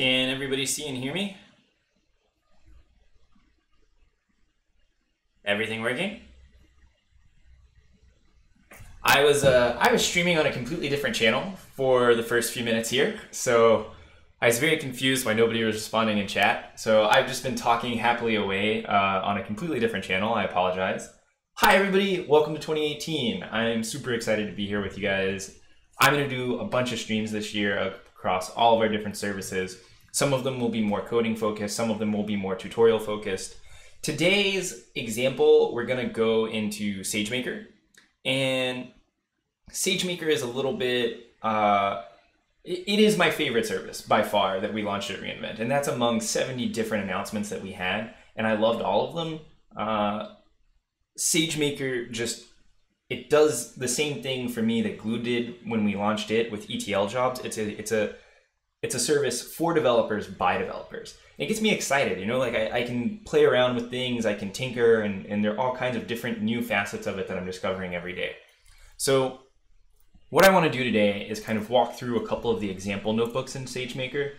Can everybody see and hear me? Everything working? I was streaming on a completely different channel for the first few minutes here, so I was very confused why nobody was responding in chat. So I've just been talking happily away on a completely different channel. I apologize. Hi everybody, welcome to 2018. I'm super excited to be here with you guys. I'm going to do a bunch of streams this year across all of our different services. Some of them will be more coding focused, some of them will be more tutorial focused. Today's example, we're going to go into SageMaker. And SageMaker is a little bit, it is my favorite service by far that we launched at re:Invent. And that's among 70 different announcements that we had. And I loved all of them. SageMaker just, it does the same thing for me that Glue did when we launched it with ETL jobs. It's a service for developers by developers. It gets me excited, you know, like I can play around with things, I can tinker, and there are all kinds of different new facets of it that I'm discovering every day. So what I want to do today is kind of walk through a couple of the example notebooks in SageMaker.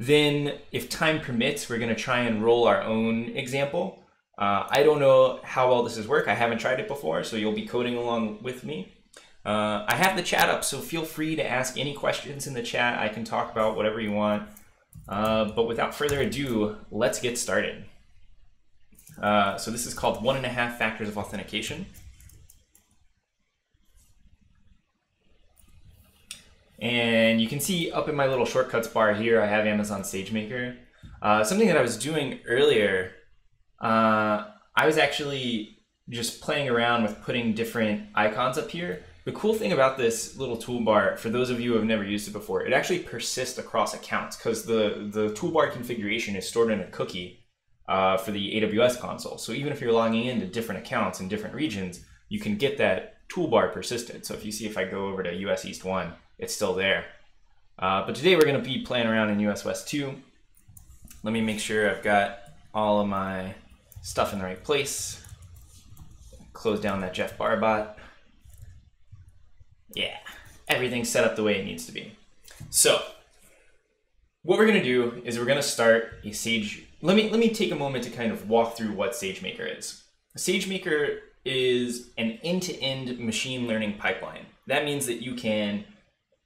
Then if time permits, we're going to try and roll our own example. I don't know how well this is work. I haven't tried it before, so you'll be coding along with me. I have the chat up, so feel free to ask any questions in the chat. I can talk about whatever you want. But without further ado, let's get started. So this is called 1.5 factors of authentication. And you can see up in my little shortcuts bar here, I have Amazon SageMaker. Something that I was doing earlier, I was actually just playing around with putting different icons up here. The cool thing about this little toolbar, for those of you who have never used it before, it actually persists across accounts because the toolbar configuration is stored in a cookie for the AWS console. So even if you're logging into different accounts in different regions, you can get that toolbar persisted. So if you see, if I go over to US East 1, it's still there. But today we're going to be playing around in US West 2. Let me make sure I've got all of my stuff in the right place. Close down that Jeff Barr bot. Yeah, everything's set up the way it needs to be. So what we're gonna do is we're gonna start a Sage. Let me take a moment to kind of walk through what SageMaker is. SageMaker is an end-to-end machine learning pipeline. That means that you can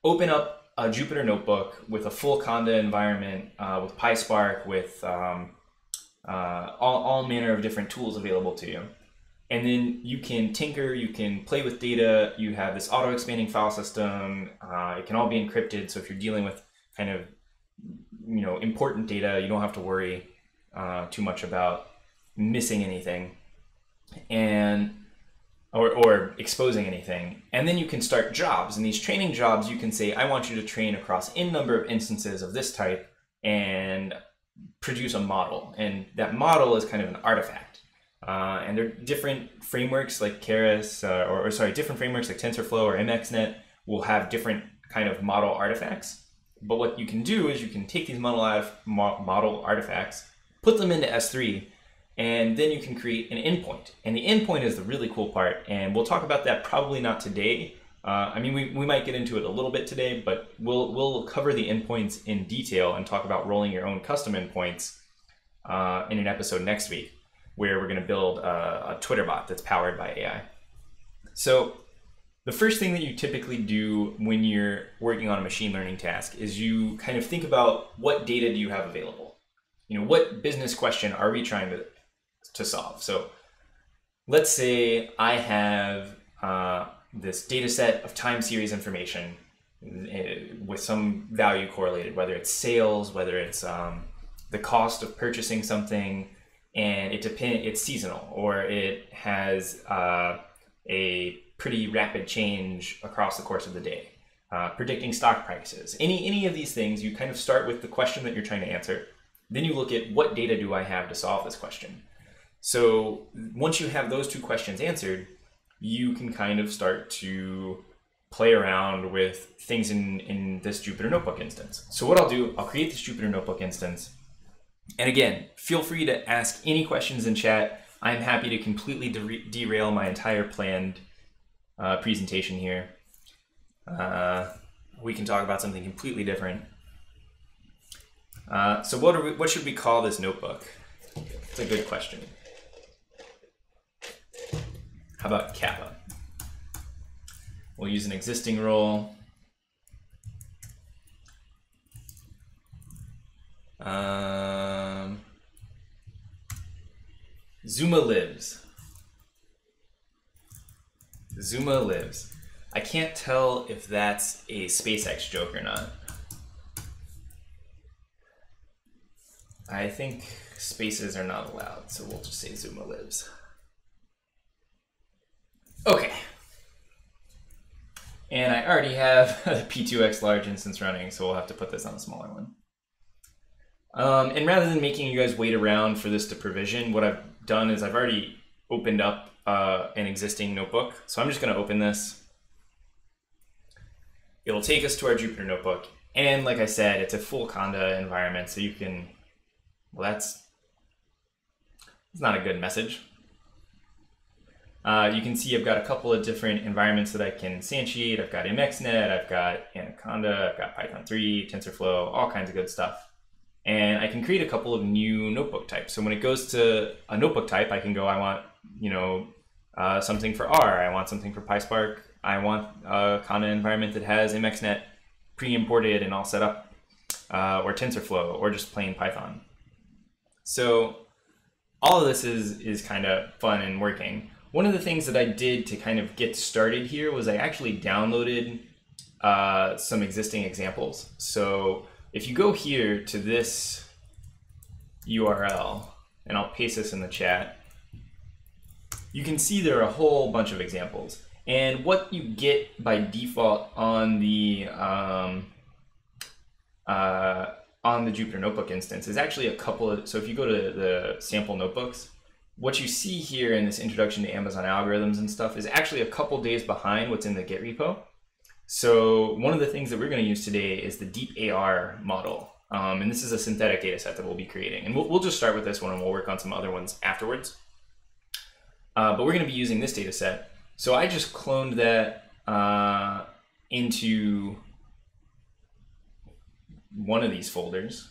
open up a Jupyter notebook with a full conda environment, with PySpark, with all manner of different tools available to you. And then you can tinker, you can play with data, you have this auto-expanding file system, it can all be encrypted, so if you're dealing with kind of, you know, important data, you don't have to worry too much about missing anything and or exposing anything. And then you can start jobs, and these training jobs, you can say, I want you to train across n number of instances of this type and produce a model. And that model is kind of an artifact. And there are different frameworks like Keras, different frameworks like TensorFlow or MXNet will have different kind of model artifacts. But what you can do is you can take these model artifacts, put them into S3, and then you can create an endpoint. And the endpoint is the really cool part. And we'll talk about that probably not today. I mean, we might get into it a little bit today, but we'll cover the endpoints in detail and talk about rolling your own custom endpoints in an episode next week, where we're going to build a Twitter bot that's powered by AI. So the first thing that you typically do when you're working on a machine learning task is you kind of think about what data do you have available? You know, what business question are we trying to solve? So let's say I have this data set of time series information with some value correlated, whether it's sales, whether it's the cost of purchasing something, and it's seasonal, or it has a pretty rapid change across the course of the day. Predicting stock prices, any of these things, you kind of start with the question that you're trying to answer. Then you look at what data do I have to solve this question. So once you have those two questions answered, you can kind of start to play around with things in this Jupyter Notebook instance. So what I'll do, I'll create this Jupyter Notebook instance. And again, feel free to ask any questions in chat. I'm happy to completely derail my entire planned presentation here. We can talk about something completely different. So what should we call this notebook? It's a good question. How about Kappa? We'll use an existing role. Zuma lives. Zuma lives. I can't tell if that's a SpaceX joke or not. I think spaces are not allowed, so we'll just say Zuma lives. Okay. And I already have a P2X large instance running, so we'll have to put this on a smaller one. And rather than making you guys wait around for this to provision, what I've done is I've already opened up an existing notebook. So I'm just going to open this. It'll take us to our Jupyter notebook. And like I said, it's a full conda environment, so you can, well, that's not a good message. You can see I've got a couple of different environments that I can instantiate. I've got MXNet, I've got Anaconda, I've got Python 3, TensorFlow, all kinds of good stuff. And I can create a couple of new notebook types. So when it goes to a notebook type, I can go, I want, you know, something for R, I want something for PySpark, I want a conda environment that has MXNet pre-imported and all set up, or TensorFlow, or just plain Python. So all of this is kind of fun and working. One of the things that I did to kind of get started here was I actually downloaded some existing examples. So if you go here to this URL, and I'll paste this in the chat, you can see there are a whole bunch of examples. And what you get by default on the Jupyter Notebook instance is actually a couple of, so if you go to the sample notebooks, what you see here in this introduction to Amazon algorithms and stuff is actually a couple days behind what's in the Git repo. So one of the things that we're going to use today is the DeepAR model. And this is a synthetic data set that we'll be creating. And we'll just start with this one and we'll work on some other ones afterwards. But we're going to be using this data set. So I just cloned that into one of these folders,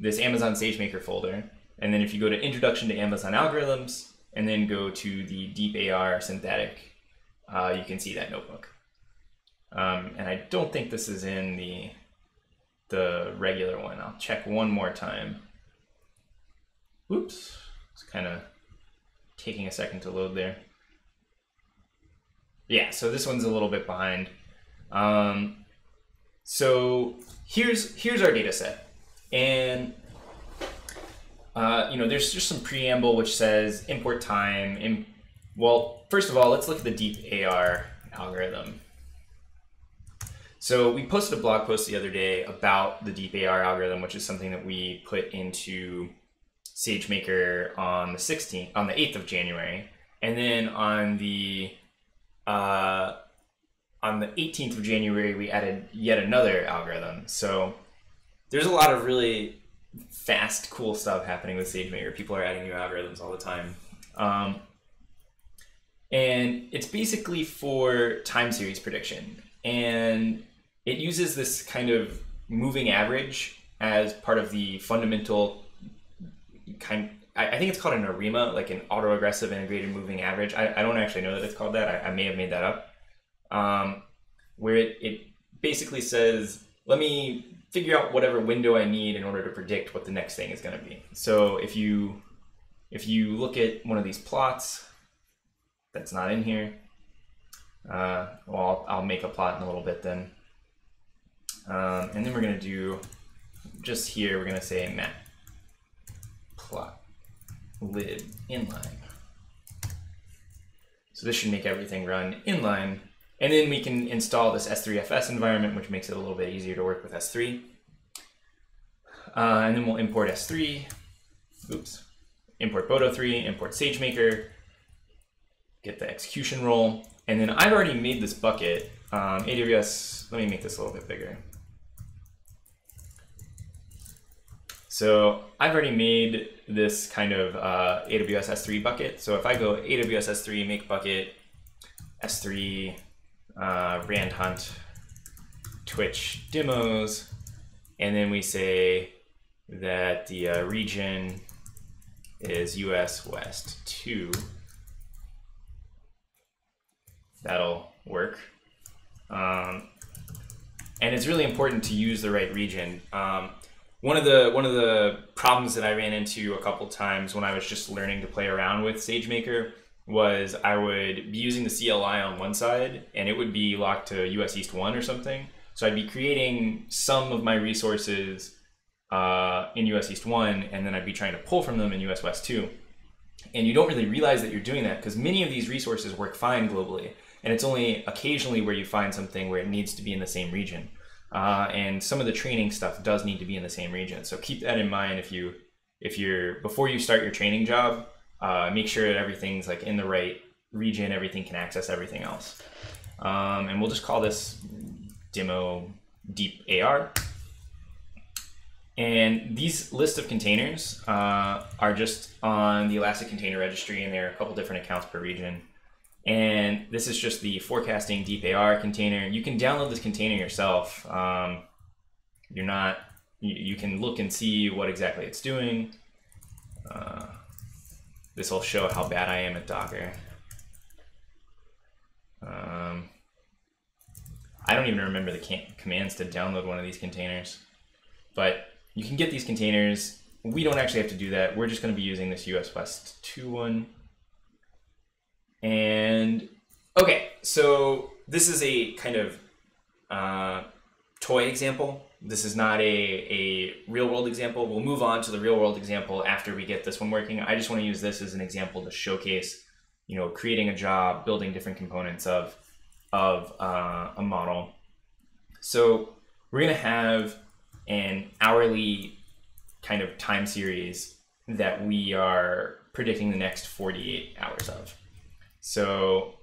this Amazon SageMaker folder. And then if you go to Introduction to Amazon Algorithms, and then go to the DeepAR synthetic, you can see that notebook. And I don't think this is in the regular one. I'll check one more time. Oops, it's kind of taking a second to load there. Yeah, so this one's a little bit behind. So here's our data set. And you know, there's just some preamble which says import time. Well, first of all, let's look at the DeepAR algorithm. So we posted a blog post the other day about the DeepAR algorithm, which is something that we put into SageMaker on the 16th, on the 8th of January, and then on the 18th of January we added yet another algorithm. So there's a lot of really fast, cool stuff happening with SageMaker. People are adding new algorithms all the time. And it's basically for time series prediction. And it uses this kind of moving average as part of the fundamental kind, I think it's called an ARIMA, like an autoaggressive integrated moving average. I don't actually know that it's called that. I may have made that up. Where it basically says, let me figure out whatever window I need in order to predict what the next thing is going to be. So if you look at one of these plots that's not in here, well, I'll make a plot in a little bit then. And then we're going to do, just here, we're going to say map plot lib inline. So this should make everything run inline. And then we can install this S3FS environment, which makes it a little bit easier to work with S3. And then we'll import S3, oops, import Boto3, import SageMaker, get the execution role. And then I've already made this bucket, AWS, let me make this a little bit bigger. So I've already made this kind of AWS S3 bucket. So if I go AWS S3, make bucket, S3, Rand Hunt, Twitch demos, and then we say that the region is US West 2. That'll work. And it's really important to use the right region. One of the problems that I ran into a couple times when I was just learning to play around with SageMaker was I would be using the CLI on one side and it would be locked to US East 1 or something. So I'd be creating some of my resources in US East 1 and then I'd be trying to pull from them in US West 2. And you don't really realize that you're doing that because many of these resources work fine globally. And it's only occasionally where you find something where it needs to be in the same region. And some of the training stuff does need to be in the same region. So keep that in mind if you, before you start your training job, make sure that everything's like in the right region, everything can access everything else. And we'll just call this demo DeepAR. And these lists of containers are just on the Elastic Container Registry, and there are a couple different accounts per region. And this is just the forecasting DeepAR container. You can download this container yourself. You can look and see what exactly it's doing. This will show how bad I am at Docker. I don't even remember the commands to download one of these containers, but you can get these containers. We don't actually have to do that. We're just going to be using this US West 2 one. And okay, so this is a kind of toy example. This is not a real world example. We'll move on to the real world example after we get this one working. I just want to use this as an example to showcase, you know, creating a job, building different components of a model. So we're going to have an hourly kind of time series that we are predicting the next 48 hours of. So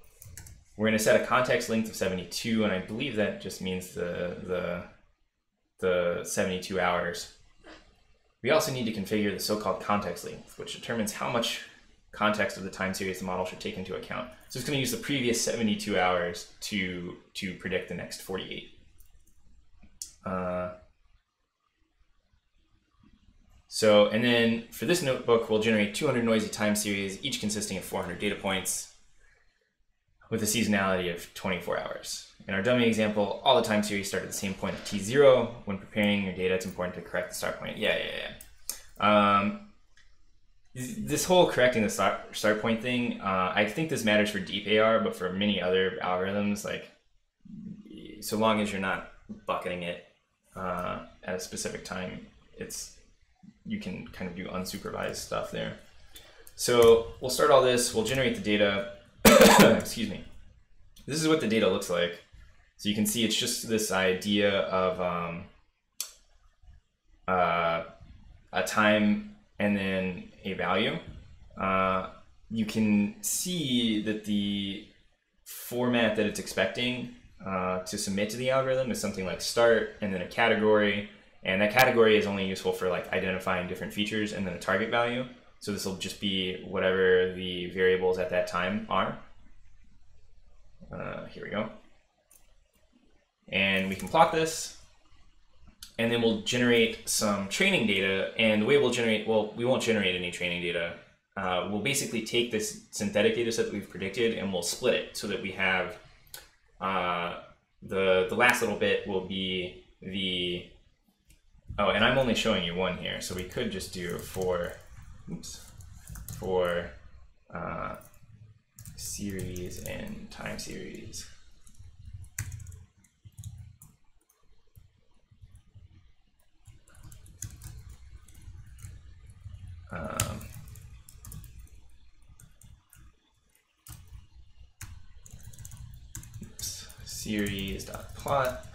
we're going to set a context length of 72, and I believe that just means the 72 hours. We also need to configure the so-called context length, which determines how much context of the time series the model should take into account. So it's going to use the previous 72 hours to predict the next 48. And then for this notebook, we'll generate 200 noisy time series, each consisting of 400 data points with a seasonality of 24 hours. In our dummy example, all the time series start at the same point of T0. When preparing your data, it's important to correct the start point. Yeah. This whole correcting the start point thing, I think this matters for DeepAR, but for many other algorithms, like so long as you're not bucketing it at a specific time, you can kind of do unsupervised stuff there. So we'll start all this. We'll generate the data. Excuse me. This is what the data looks like. So you can see it's just this idea of a time and then a value. You can see that the format that it's expecting to submit to the algorithm is something like start and then a category. And that category is only useful for like identifying different features and then a target value. So this will just be whatever the variables at that time are. Here we go. And we can plot this. And then we'll generate some training data. And the way we'll generate, well, we won't generate any training data. We'll basically take this synthetic data set that we've predicted and we'll split it so that we have the last little bit will be the, oh, and I'm only showing you one here. So we could just do for series and time series. Series.plot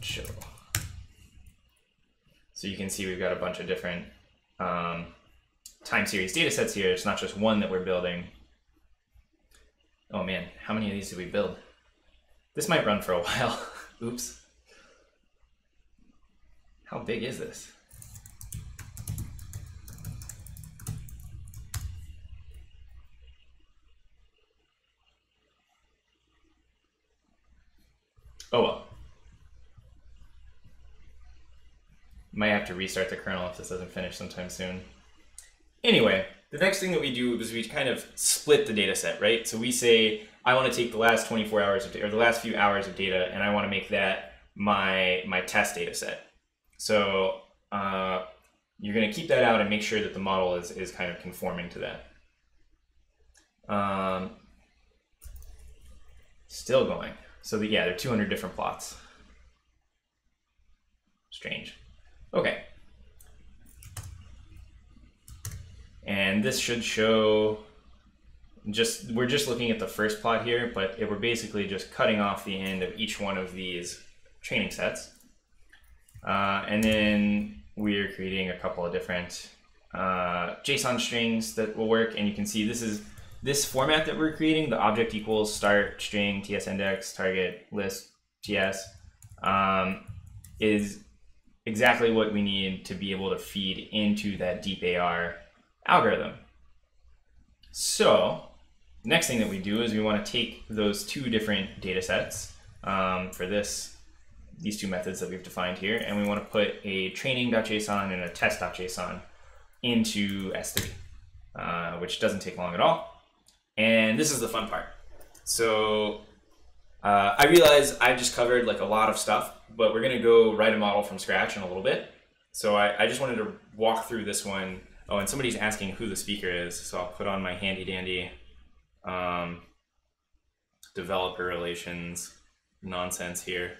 show. So you can see we've got a bunch of different time series data sets here. It's not just one that we're building. Oh man, how many of these did we build? This might run for a while. Oops. How big is this? Oh well. might have to restart the kernel if this doesn't finish sometime soon. Anyway, the next thing that we do is we kind of split the data set, right? So we say, I want to take the last 24 hours of data, or the last few hours of data, and I want to make that my test data set. So you're going to keep that out and make sure that the model is kind of conforming to that. Still going. So that, yeah, there are 200 different plots. Strange. Okay. And this should show just, we're just looking at the first plot here, but we're basically just cutting off the end of each one of these training sets. And then we're creating a couple of different JSON strings that will work. And you can see this is this format that we're creating, the object equals start string TS index target list TS, is exactly what we need to be able to feed into that DeepAR algorithm. So next thing that we do is we want to take those two different data sets for these two methods that we've defined here, and we want to put a training.json and a test.json into S3, which doesn't take long at all. And this is the fun part. So I realize I've just covered like a lot of stuff, but we're going to go write a model from scratch in a little bit. So I just wanted to walk through this one. Oh, and somebody's asking who the speaker is, so I'll put on my handy dandy developer relations nonsense here.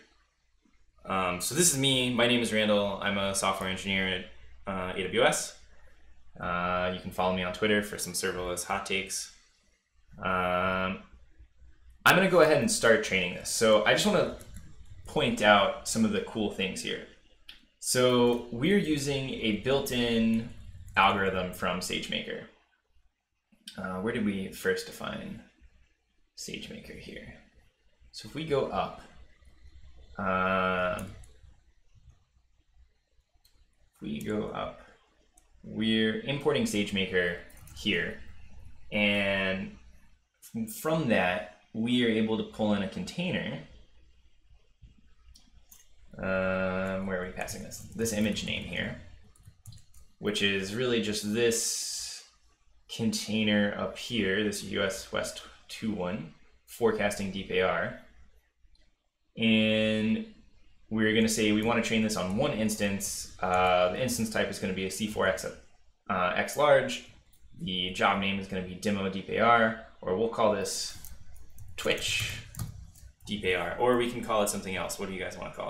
So this is me. My name is Randall. I'm a software engineer at AWS. You can follow me on Twitter for some serverless hot takes. I'm going to go ahead and start training this. So I just want to point out some of the cool things here. So we're using a built-in algorithm from SageMaker. Where did we first define SageMaker here? So if we go up, we're importing SageMaker here. And from that, we are able to pull in a container. Where are we passing this? This image name here, which is really just this container up here, this US West 21, forecasting DeepAR. And we're going to say we want to train this on one instance. The instance type is going to be a C4X X large. The job name is going to be demo DeepAR, or we'll call this Twitch DeepAR, or we can call it something else. What do you guys want to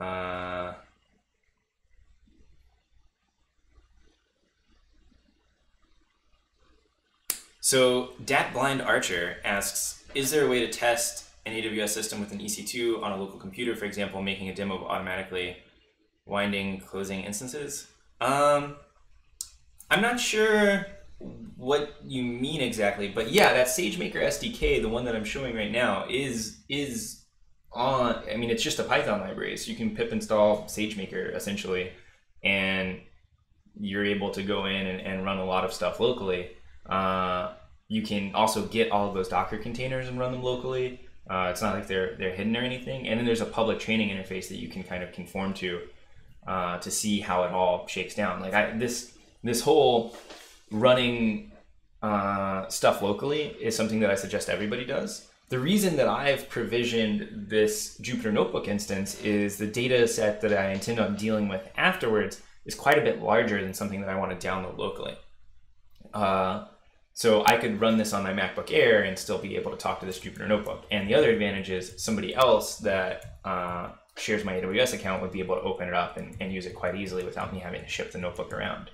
call it? So Dat Blind Archer asks, is there a way to test an AWS system with an EC2 on a local computer, for example, making a demo automatically winding, closing instances? I'm not sure what you mean exactly, but yeah, that SageMaker SDK, the one that I'm showing right now, is on, I mean, it's just a Python library, so you can pip install SageMaker essentially, and you're able to go in and run a lot of stuff locally. You can also get all of those Docker containers and run them locally. It's not like they're hidden or anything. And then there's a public training interface that you can kind of conform to see how it all shakes down. Like this whole running stuff locally is something that I suggest everybody does. The reason that I've provisioned this Jupyter Notebook instance is the data set that I intend on dealing with afterwards is quite a bit larger than something that I want to download locally. So I could run this on my MacBook Air and still be able to talk to this Jupyter Notebook. And the other advantage is somebody else that shares my AWS account would be able to open it up and use it quite easily without me having to ship the notebook around.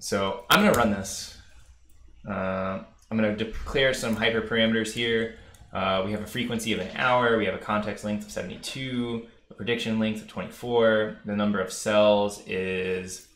So I'm going to run this. I'm going to declare some hyperparameters here. We have a frequency of 1 hour. We have a context length of 72, a prediction length of 24. The number of cells is...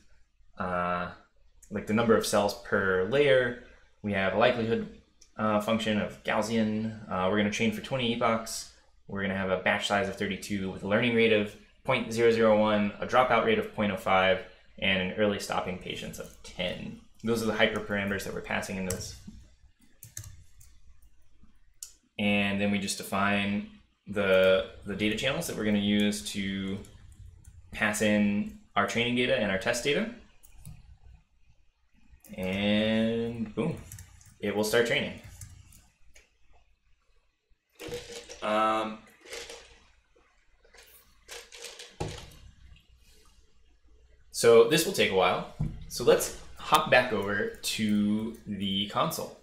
like the number of cells per layer. We have a likelihood function of Gaussian. We're going to train for 20 epochs. We're going to have a batch size of 32 with a learning rate of 0.001, a dropout rate of 0.05, and an early stopping patience of 10. Those are the hyperparameters that we're passing in this. And then we just define the data channels that we're going to use to pass in our training data and our test data. And boom, it will start training. So this will take a while. So let's hop back over to the console.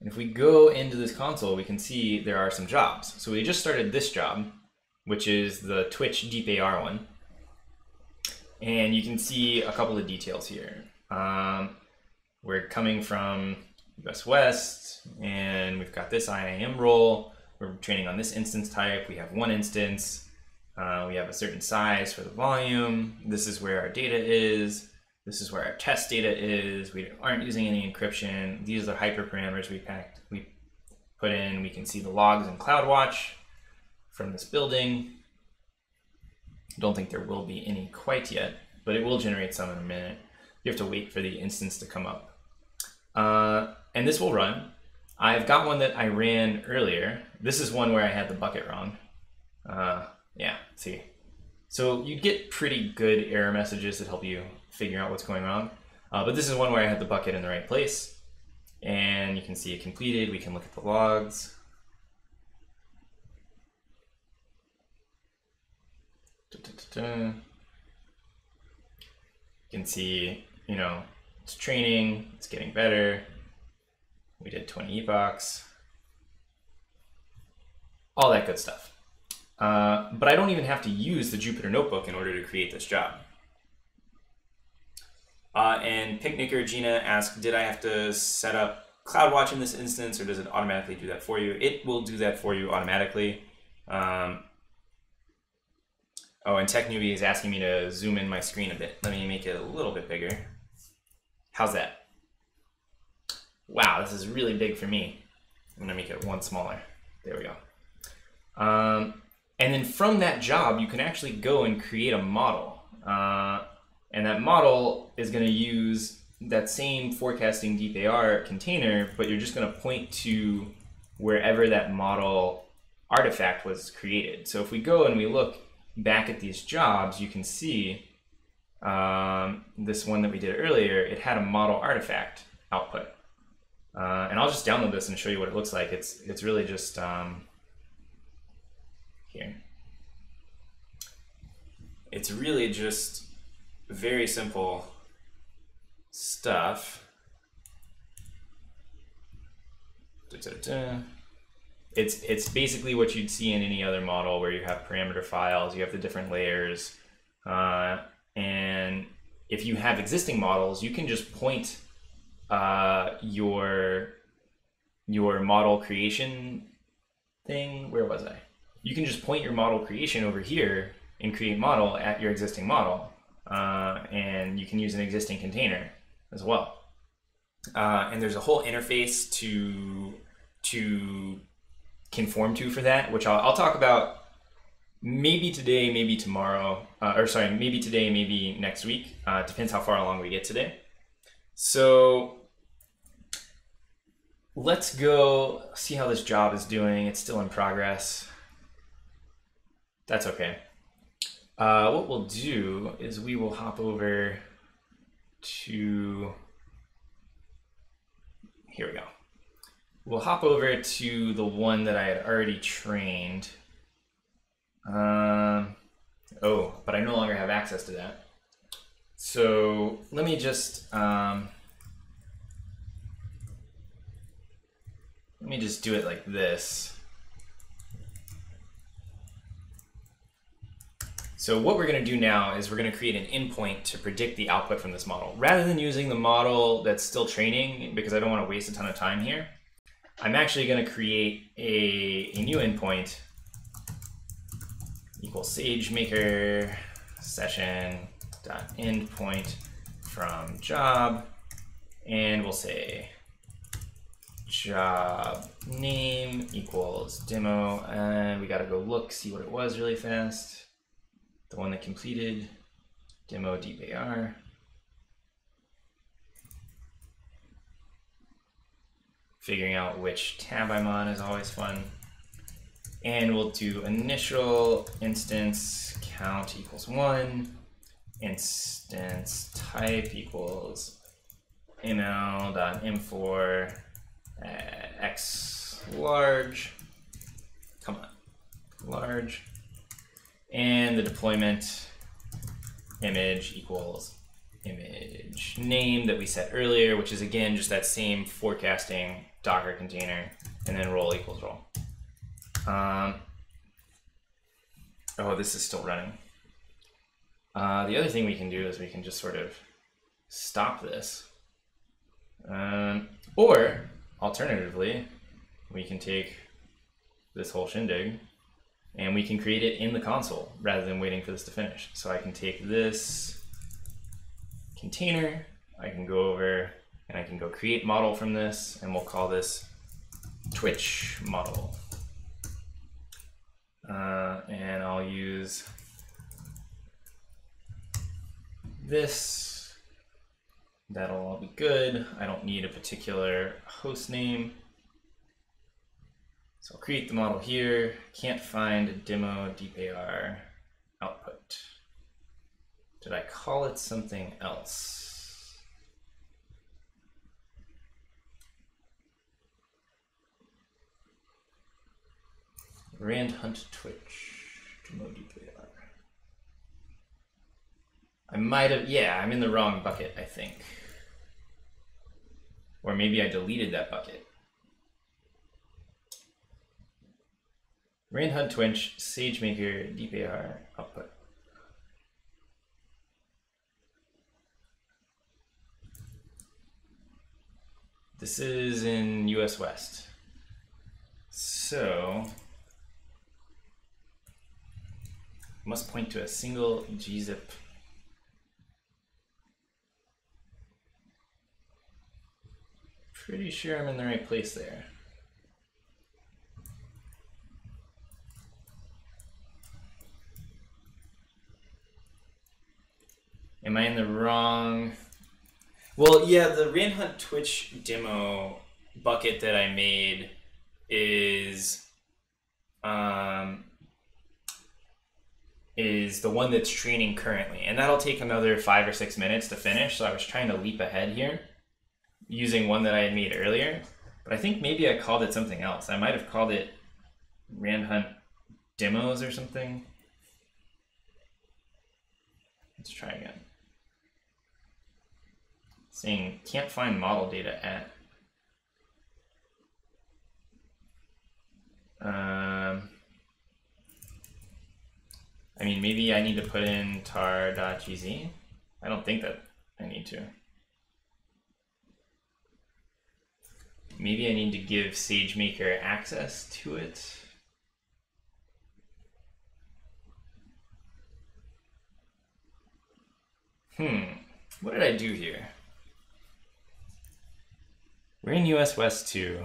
And if we go into this console, we can see there are some jobs. So we just started this job, which is the Twitch DeepAR one. And you can see a couple of details here. We're coming from US West, and we've got this IAM role. We're training on this instance type. We have one instance. We have a certain size for the volume. This is where our data is. This is where our test data is. We aren't using any encryption. These are the hyperparameters we put in. We can see the logs in CloudWatch from this building. I don't think there will be any quite yet, but it will generate some in a minute. You have to wait for the instance to come up. And this will run. I've got one that I ran earlier. This is one where I had the bucket wrong. Yeah, see. So you get pretty good error messages that help you figure out what's going on. But this is one where I had the bucket in the right place. And you can see it completed. We can look at the logs. You can see, you know, it's training, it's getting better. We did 20 epochs, all that good stuff. But I don't even have to use the Jupyter Notebook in order to create this job. And Picnicker Gina asked, did I have to set up CloudWatch in this instance, or does it automatically do that for you? It will do that for you automatically. Oh, and Tech Newbie is asking me to zoom in my screen a bit. Let me make it a little bit bigger. How's that? Wow, this is really big for me. I'm going to make it one smaller. There we go. And then from that job, you can actually go and create a model. And that model is going to use that same forecasting DeepAR container, but you're just going to point to wherever that model artifact was created. So if we go and we look back at these jobs, you can see this one that we did earlier, it had a model artifact output. And I'll just download this and show you what it looks like. It's really just here. It's really just very simple stuff. It's basically what you'd see in any other model where you have parameter files, you have the different layers. And if you have existing models, you can just point your model creation thing. Where was I? You can just point your model creation over here and create model at your existing model. And you can use an existing container as well. And there's a whole interface to conform to for that, which I'll talk about maybe today, maybe tomorrow, or sorry, maybe today, maybe next week. Depends how far along we get today. So let's go see how this job is doing. It's still in progress. That's okay. What we'll do is we will hop over to, here we go. We'll hop over to the one that I had already trained. Oh, but I no longer have access to that. So let me just do it like this. So what we're going to do now is we're going to create an endpoint to predict the output from this model. Rather than using the model that's still training, because I don't want to waste a ton of time here, I'm actually going to create a new endpoint equals SageMaker session dot endpoint from job, and we'll say job name equals demo, and we got to go look, see what it was really fast. The one that completed demo DeepAR. Figuring out which tab I'm on is always fun. And we'll do initial instance count equals 1, instance type equals ml.m4 x large, come on, large, and the deployment image equals image name that we set earlier, which is again just that same forecasting Docker container, and then role equals role. Oh, this is still running. The other thing we can do is we can just sort of stop this. Or alternatively, we can take this whole shindig and we can create it in the console rather than waiting for this to finish. So I can take this container, I can go over and I can go create model from this, and we'll call this Twitch model. And I'll use this. That'll all be good. I don't need a particular host name. So I'll create the model here. Can't find a demo DeepAR output. Did I call it something else? Rand Hunt Twitch demo DeepAR. I might have, yeah, I'm in the wrong bucket, I think. Or maybe I deleted that bucket. Rand Hunt Twitch, SageMaker, DeepAR output. This is in US West. So, must point to a single gzip. Pretty sure I'm in the right place there. Am I in the wrong? Well, yeah, the Rand Hunt Twitch demo bucket that I made is the one that's training currently. And that'll take another 5 or 6 minutes to finish. So I was trying to leap ahead here using one that I had made earlier. But I think maybe I called it something else. I might have called it Rand Hunt Demos or something. Let's try again. It's saying can't find model data at. I mean, maybe I need to put in tar.gz. I don't think that I need to. Maybe I need to give SageMaker access to it. What did I do here? We're in US West 2.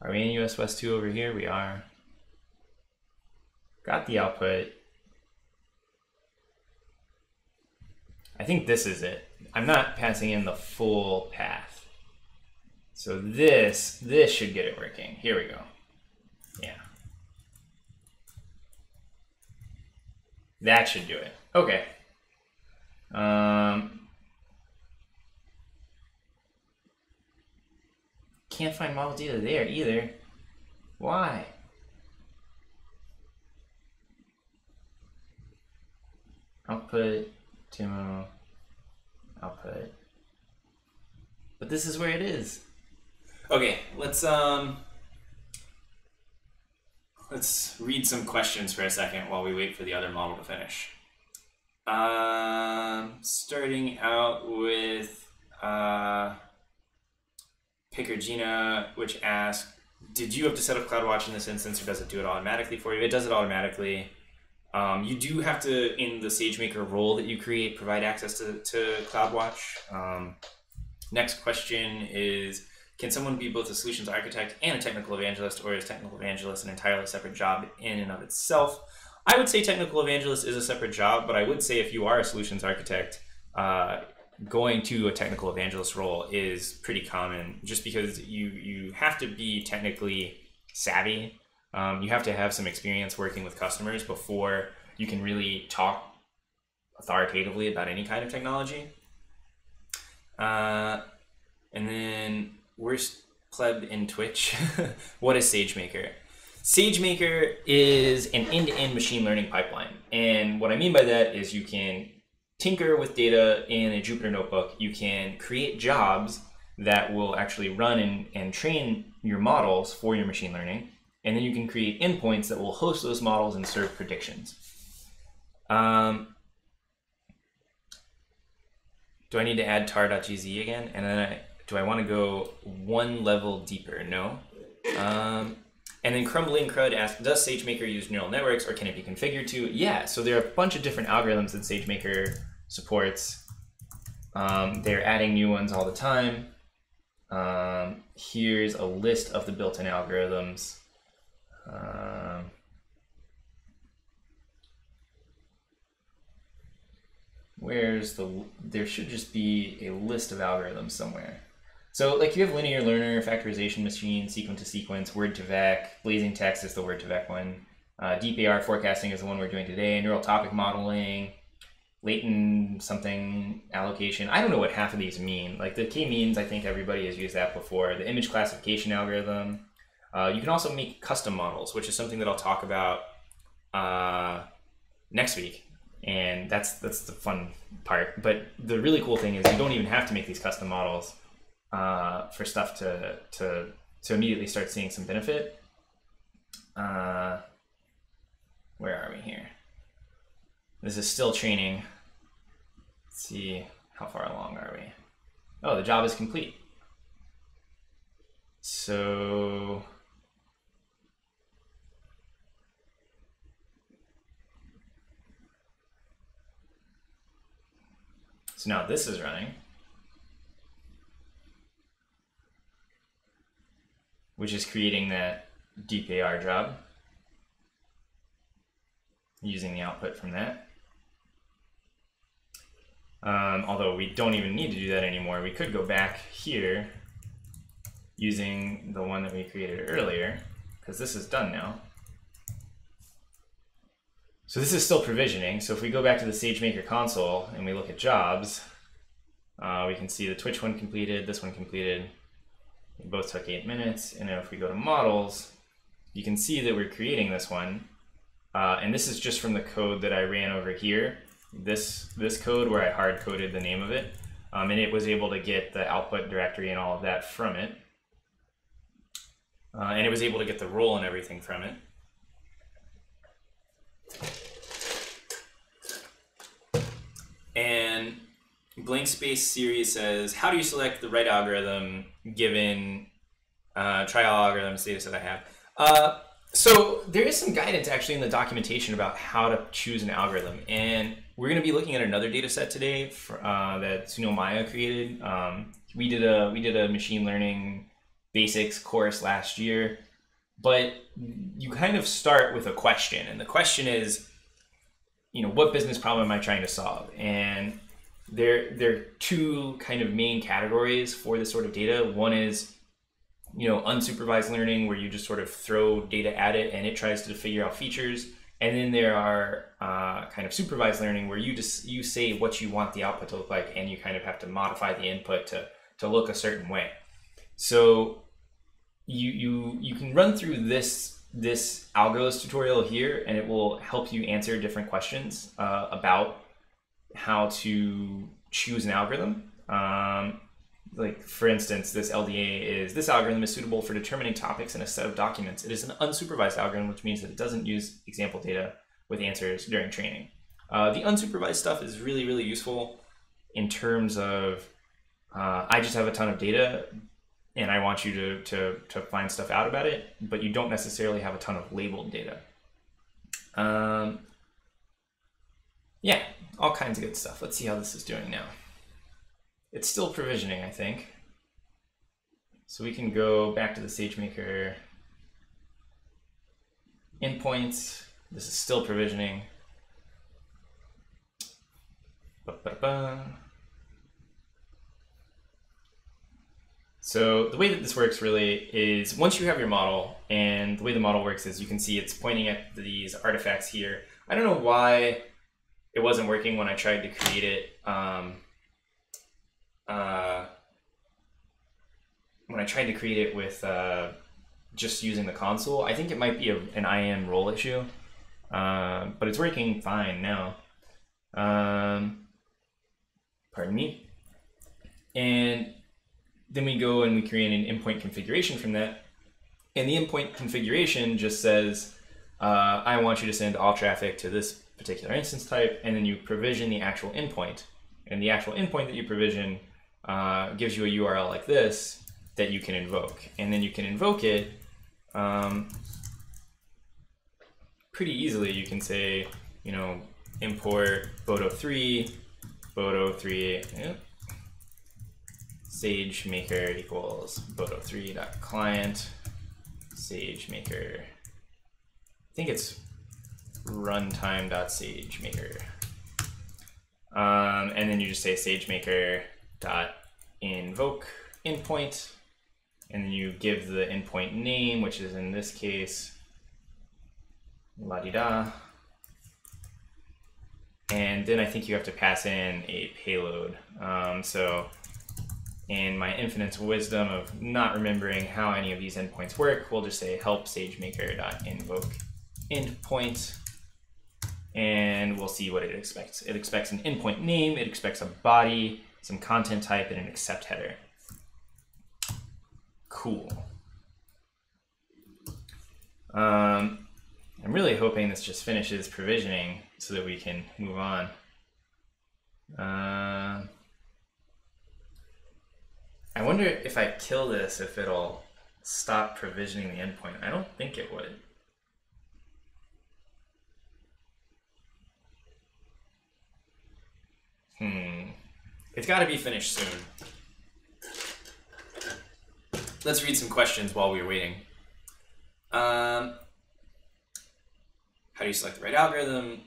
Are we in US West 2 over here? We are. Got the output. I think this is it. I'm not passing in the full path. So this should get it working. Here we go. Yeah. That should do it. Okay. Can't find model data there either. Why? Output. Demo output, but this is where it is. Okay, let's read some questions for a second while we wait for the other model to finish. Starting out with Pickergina, which asked, "Did you have to set up CloudWatch in this instance, or does it do it automatically for you?" It does it automatically. You do have to, in the SageMaker role that you create, provide access to CloudWatch. Next question is, can someone be both a solutions architect and a technical evangelist, or is technical evangelist an entirely separate job in and of itself? I would say technical evangelist is a separate job, but I would say if you are a solutions architect, going to a technical evangelist role is pretty common, just because you have to be technically savvy. You have to have some experience working with customers before you can really talk authoritatively about any kind of technology. And then worst pleb in Twitch. What is SageMaker? SageMaker is an end-to-end machine learning pipeline. And what I mean by that is you can tinker with data in a Jupyter notebook. You can create jobs that will actually run and train your models for your machine learning. And then you can create endpoints that will host those models and serve predictions. Do I need to add tar.gz again? And then do I want to go one level deeper? No. And then Crumbling Crud asks, does SageMaker use neural networks or can it be configured to? Yeah, so there are a bunch of different algorithms that SageMaker supports. They're adding new ones all the time. Here's a list of the built-in algorithms. Where's the, there should just be a list of algorithms somewhere. So like you have linear learner, factorization machine, sequence to sequence, word to vec, blazing text is the word to vec one. DeepAR forecasting is the one we're doing today. Neural topic modeling, latent something allocation. I don't know what half of these mean. Like the k-means, I think everybody has used that before. The image classification algorithm. You can also make custom models, which is something that I'll talk about next week. And that's the fun part. But the really cool thing is you don't even have to make these custom models for stuff to immediately start seeing some benefit. Where are we here? This is still training. Let's see, how far along are we? Oh, the job is complete. So now this is running, which is creating that DeepAR job, using the output from that. Although we don't even need to do that anymore. We could go back here using the one that we created earlier, because this is done now. So this is still provisioning. So if we go back to the SageMaker console and we look at jobs, we can see the Twitch one completed, this one completed. They both took 8 minutes. And if we go to models, you can see that we're creating this one. And this is just from the code that I ran over here. This code where I hard coded the name of it. And it was able to get the output directory and all of that from it. And it was able to get the role and everything from it. And Blank Space Series says, how do you select the right algorithm given trial algorithm status that I have? So there is some guidance actually in the documentation about how to choose an algorithm. And we're going to be looking at another data set today for, that Sunil Maya created. We did a machine learning basics course last year. But you kind of start with a question. And the question is, you know, what business problem am I trying to solve? And there are two kind of main categories for this sort of data. One is, you know, unsupervised learning, where you just sort of throw data at it and it tries to figure out features. And then there are kind of supervised learning, where you just you say what you want the output to look like, and you kind of have to modify the input to look a certain way. So you can run through this algos tutorial here, and it will help you answer different questions about how to choose an algorithm. Like for instance, this LDA is, this algorithm is suitable for determining topics in a set of documents. It is an unsupervised algorithm, which means that it doesn't use example data with answers during training. The unsupervised stuff is really, really useful in terms of, I just have a ton of data, and I want you to find stuff out about it, but you don't necessarily have a ton of labeled data. Yeah, all kinds of good stuff. Let's see how this is doing now. It's still provisioning, I think. So we can go back to the SageMaker endpoints. This is still provisioning. Ba-ba-ba. So the way that this works really is once you have your model, and the way the model works is you can see it's pointing at these artifacts here. I don't know why it wasn't working when I tried to create it. When I tried to create it with just using the console, I think it might be an IAM role issue, but it's working fine now. Pardon me. And then we go and we create an endpoint configuration from that. And the endpoint configuration just says, I want you to send all traffic to this particular instance type, and then you provision the actual endpoint. And the actual endpoint that you provision gives you a URL like this that you can invoke. And then you can invoke it pretty easily. You can say, you know, import Boto3, Boto3, SageMaker equals Boto3.client, SageMaker, I think it's runtime.sagemaker. And then you just say SageMaker.invoke endpoint, and then you give the endpoint name, which is in this case, la-di-da. And then I think you have to pass in a payload. So in my infinite wisdom of not remembering how any of these endpoints work, we'll just say help SageMaker.invoke endpoint, and we'll see what it expects. It expects an endpoint name, it expects a body, some content type, and an accept header. Cool. I'm really hoping this just finishes provisioning so that we can move on. I wonder if I kill this, if it'll stop provisioning the endpoint. I don't think it would. It's got to be finished soon. Let's read some questions while we're waiting. How do you select the right algorithm?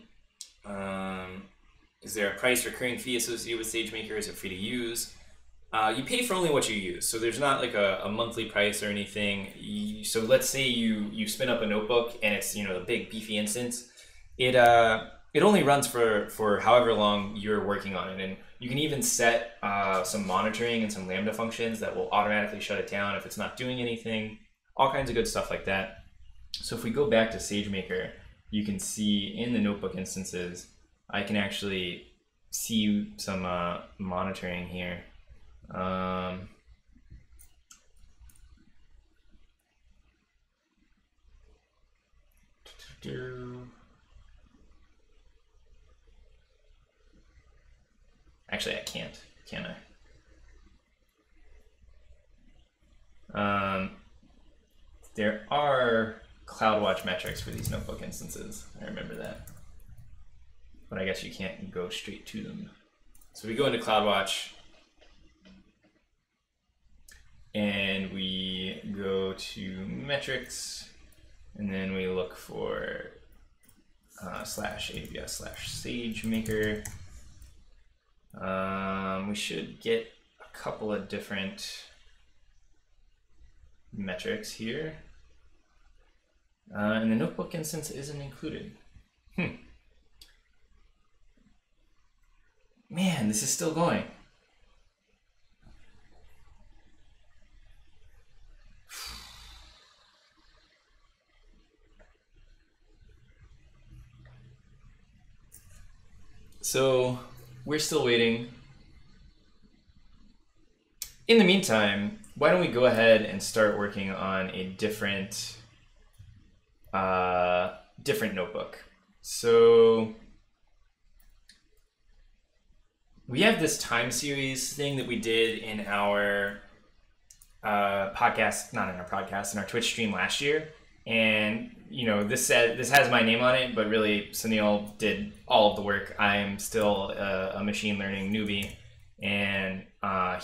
Is there a price recurring fee associated with SageMaker? Is it free to use? You pay for only what you use. So there's not like a monthly price or anything. So let's say you spin up a notebook and it's, you know, a big beefy instance. It only runs for however long you're working on it. And you can even set some monitoring and some Lambda functions that will automatically shut it down if it's not doing anything, all kinds of good stuff like that. So if we go back to SageMaker, you can see in the notebook instances, I can actually see some monitoring here. Actually, I can't, can I? There are CloudWatch metrics for these notebook instances. I remember that. But I guess you can't go straight to them. So we go into CloudWatch, and we go to metrics, and then we look for /AWS/SageMaker. We should get a couple of different metrics here. And the notebook instance isn't included. Man, this is still going. So we're still waiting. In the meantime, why don't we go ahead and start working on a different notebook. So we have this time series thing that we did in our podcast, not in our podcast, in our Twitch stream last year. And you know, this has my name on it, but really Sunil did all of the work. I'm still a machine learning newbie, and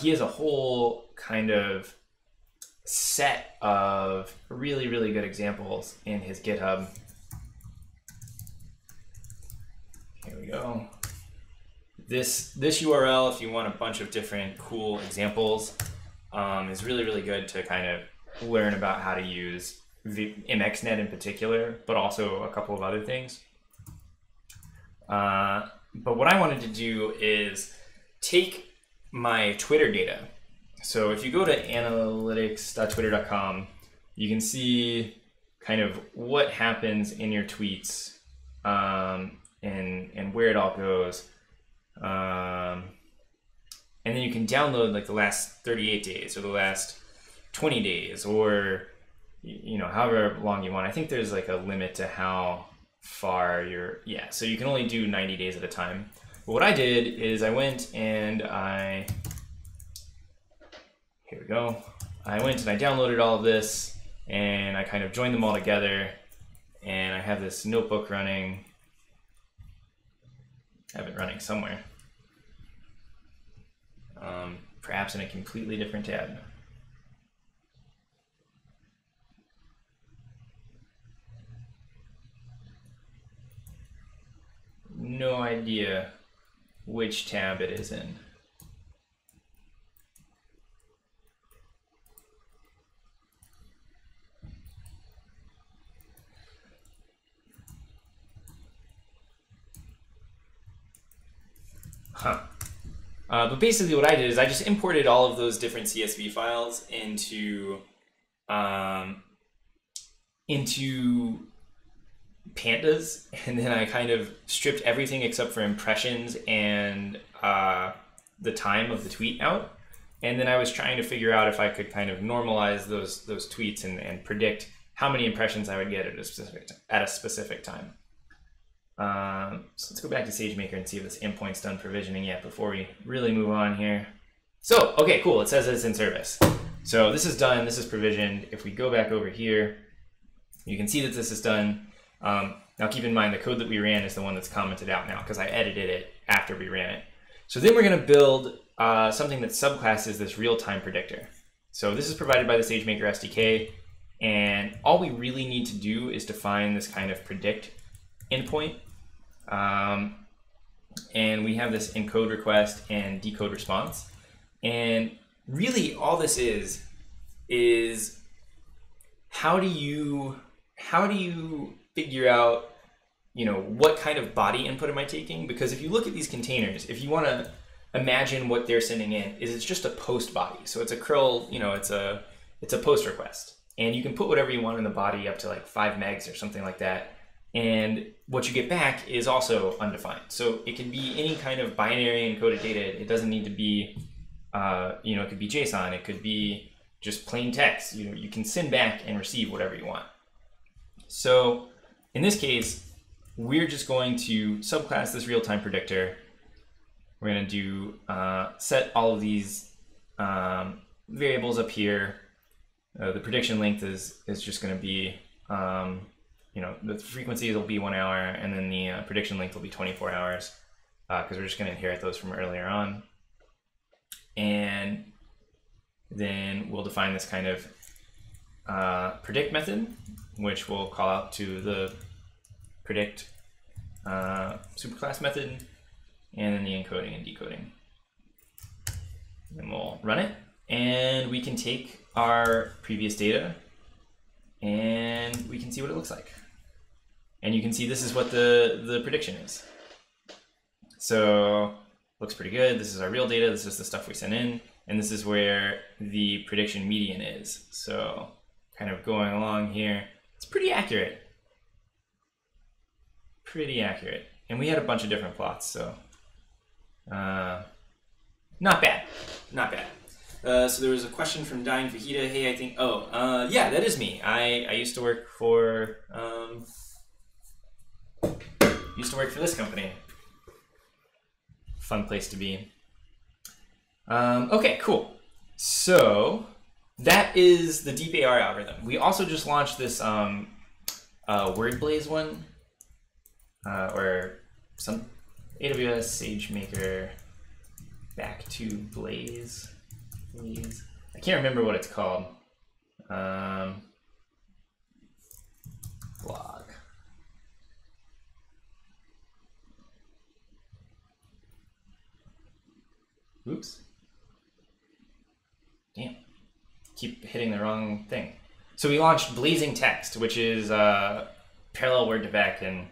he has a whole kind of set of really, really good examples in his GitHub. Here we go. This URL, if you want a bunch of different cool examples, is really, really good to kind of learn about how to use the MXNet in particular, but also a couple of other things. But what I wanted to do is take my Twitter data. So if you go to analytics.twitter.com, you can see kind of what happens in your tweets and where it all goes. And then you can download like the last 38 days or the last 20 days or, you know, however long you want. I think there's like a limit to how far you're, yeah, so you can only do 90 days at a time. But what I did is I went and I, here we go. I went and I downloaded all of this and I kind of joined them all together, and I have this notebook running. I have it running somewhere. Perhaps in a completely different tab. No idea which tab it is in. Huh. But basically what I did is I just imported all of those different CSV files into pandas, and then I kind of stripped everything except for impressions and the time of the tweet out. And then I was trying to figure out if I could kind of normalize those tweets and predict how many impressions I would get at a specific time. So let's go back to SageMaker and see if this endpoint's done provisioning yet before we really move on here. So, okay, cool. It says it's in service. So this is done. This is provisioned. If we go back over here, you can see that this is done. Now keep in mind the code that we ran is the one that's commented out now because I edited it after we ran it. So then we're going to build something that subclasses this real-time predictor. So this is provided by the SageMaker SDK, and all we really need to do is define this kind of predict endpoint. And we have this encode request and decode response. And really all this is how do you figure out, you know, what kind of body input am I taking? Because if you look at these containers, if you want to imagine what they're sending in, is it's just a post body. So it's a curl, you know, it's a post request, and you can put whatever you want in the body up to like 5 megs or something like that. And what you get back is also undefined. So it can be any kind of binary encoded data. It doesn't need to be, you know, it could be JSON. It could be just plain text. You know, you can send back and receive whatever you want. So in this case, we're just going to subclass this real-time predictor. We're going to do set all of these variables up here. The prediction length is just going to be... you know, the frequencies will be 1 hour, and then the prediction length will be 24 hours because we're just going to inherit those from earlier on. And then we'll define this kind of predict method, which we'll call out to the predict superclass method, and then the encoding and decoding. And we'll run it, and we can take our previous data and we can see what it looks like. And you can see this is what the prediction is. So looks pretty good. This is our real data. This is the stuff we sent in. And this is where the prediction median is. So kind of going along here, it's pretty accurate. Pretty accurate. And we had a bunch of different plots, so not bad, not bad. So there was a question from Dying Fajita. Hey, I think, oh, yeah, that is me. I used to work for, this company. Fun place to be. Okay, cool. So that is the DeepAR algorithm. We also just launched this WordBlaze one, or some AWS SageMaker back to Blaze. I can't remember what it's called. Blog. Oops. Damn. keep hitting the wrong thing. So we launched Blazing Text, which is parallel word to vec, and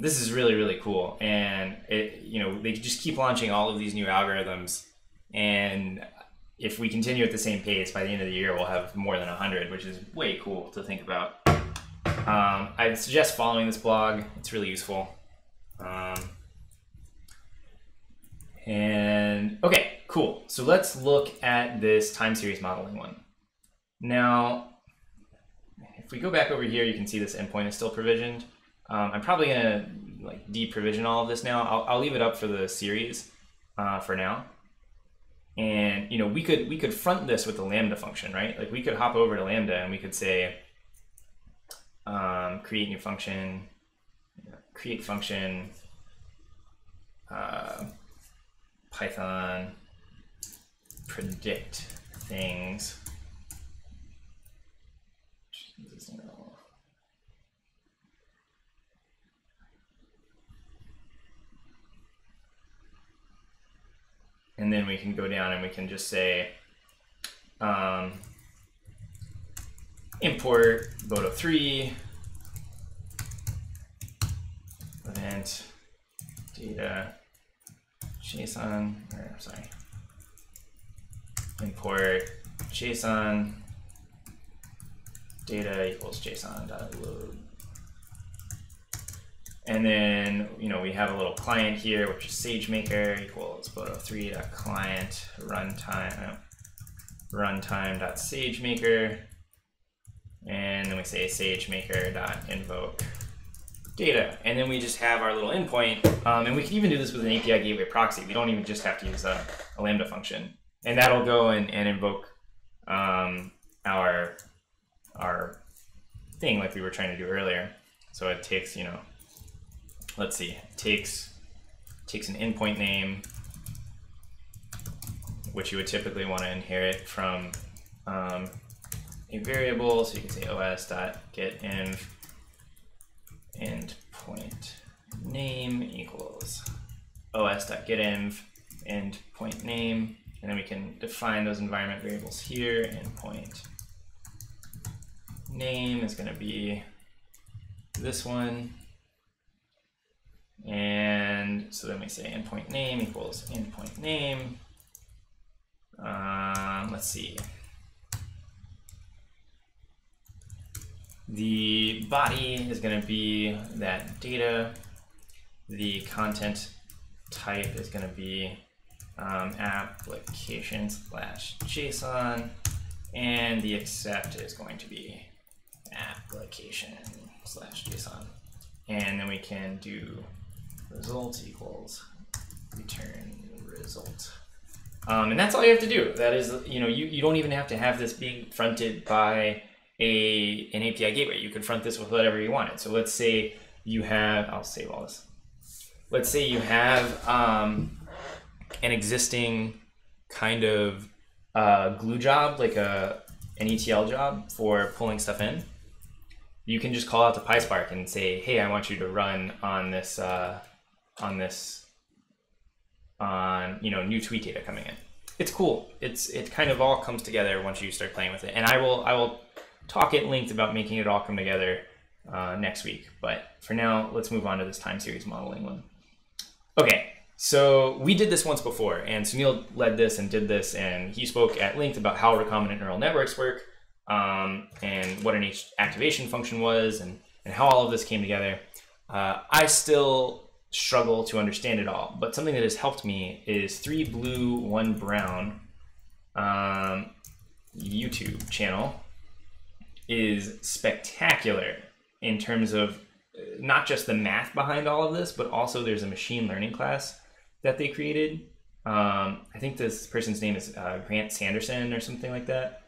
this is really, really cool. And it, you know, they just keep launching all of these new algorithms. And if we continue at the same pace, by the end of the year, we'll have more than 100, which is way cool to think about. I suggest following this blog. It's really useful. And okay, cool. So let's look at this time series modeling one. Now, if we go back over here, you can see this endpoint is still provisioned. I'm probably gonna like de-provision all of this now. I'll leave it up for the series for now. And you know, we could front this with the Lambda function, right? Like we could hop over to Lambda and we could say create new function, create function, Python predict things. And then we can go down and we can just say import Boto3 event data JSON, or sorry, import JSON data equals JSON.load. And then, you know, we have a little client here, which is SageMaker equals Boto3.client runtime, runtime.sagemaker. And then we say sagemaker.invoke data. And then we just have our little endpoint. And we can even do this with an API gateway proxy. We don't even just have to use a Lambda function. And that'll go and invoke our thing like we were trying to do earlier. So it takes, you know, let's see, takes an endpoint name, which you would typically want to inherit from a variable. So you can say os.getinv endpoint name equals os.getinv endpoint name. And then we can define those environment variables here. Endpoint name is going to be this one. And so then we say endpoint name equals endpoint name. Let's see. The body is going to be that data. The content type is going to be application/JSON. And the accept is going to be application/JSON. And then we can do result equals return result. And that's all you have to do. That is, you know, you don't even have to have this being fronted by an API gateway. You could front this with whatever you wanted. So let's say you have, I'll save all this. Let's say you have an existing kind of glue job, like an ETL job for pulling stuff in. You can just call out to PySpark and say, hey, I want you to run on this, you know, new tweet data coming in. It's cool. It kind of all comes together once you start playing with it. And I will talk at length about making it all come together next week. But for now, let's move on to this time series modeling one. Okay, so we did this once before, and Sunil led this and did this, and he spoke at length about how recombinant neural networks work. And what an activation function was, and how all of this came together. I still struggle to understand it all, but something that has helped me is 3Blue1Brown YouTube channel is spectacular in terms of not just the math behind all of this, but also there's a machine learning class that they created. I think this person's name is Grant Sanderson or something like that.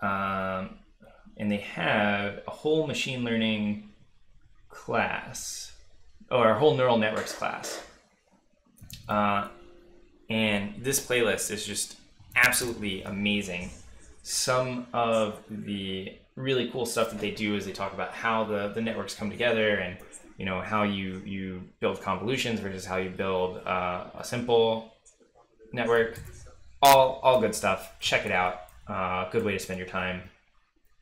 And they have a whole machine learning class, or a whole neural networks class. And this playlist is just absolutely amazing. Some of the really cool stuff that they do is they talk about how the networks come together, and you know, how you build convolutions versus how you build a simple network. All good stuff. Check it out. Good way to spend your time.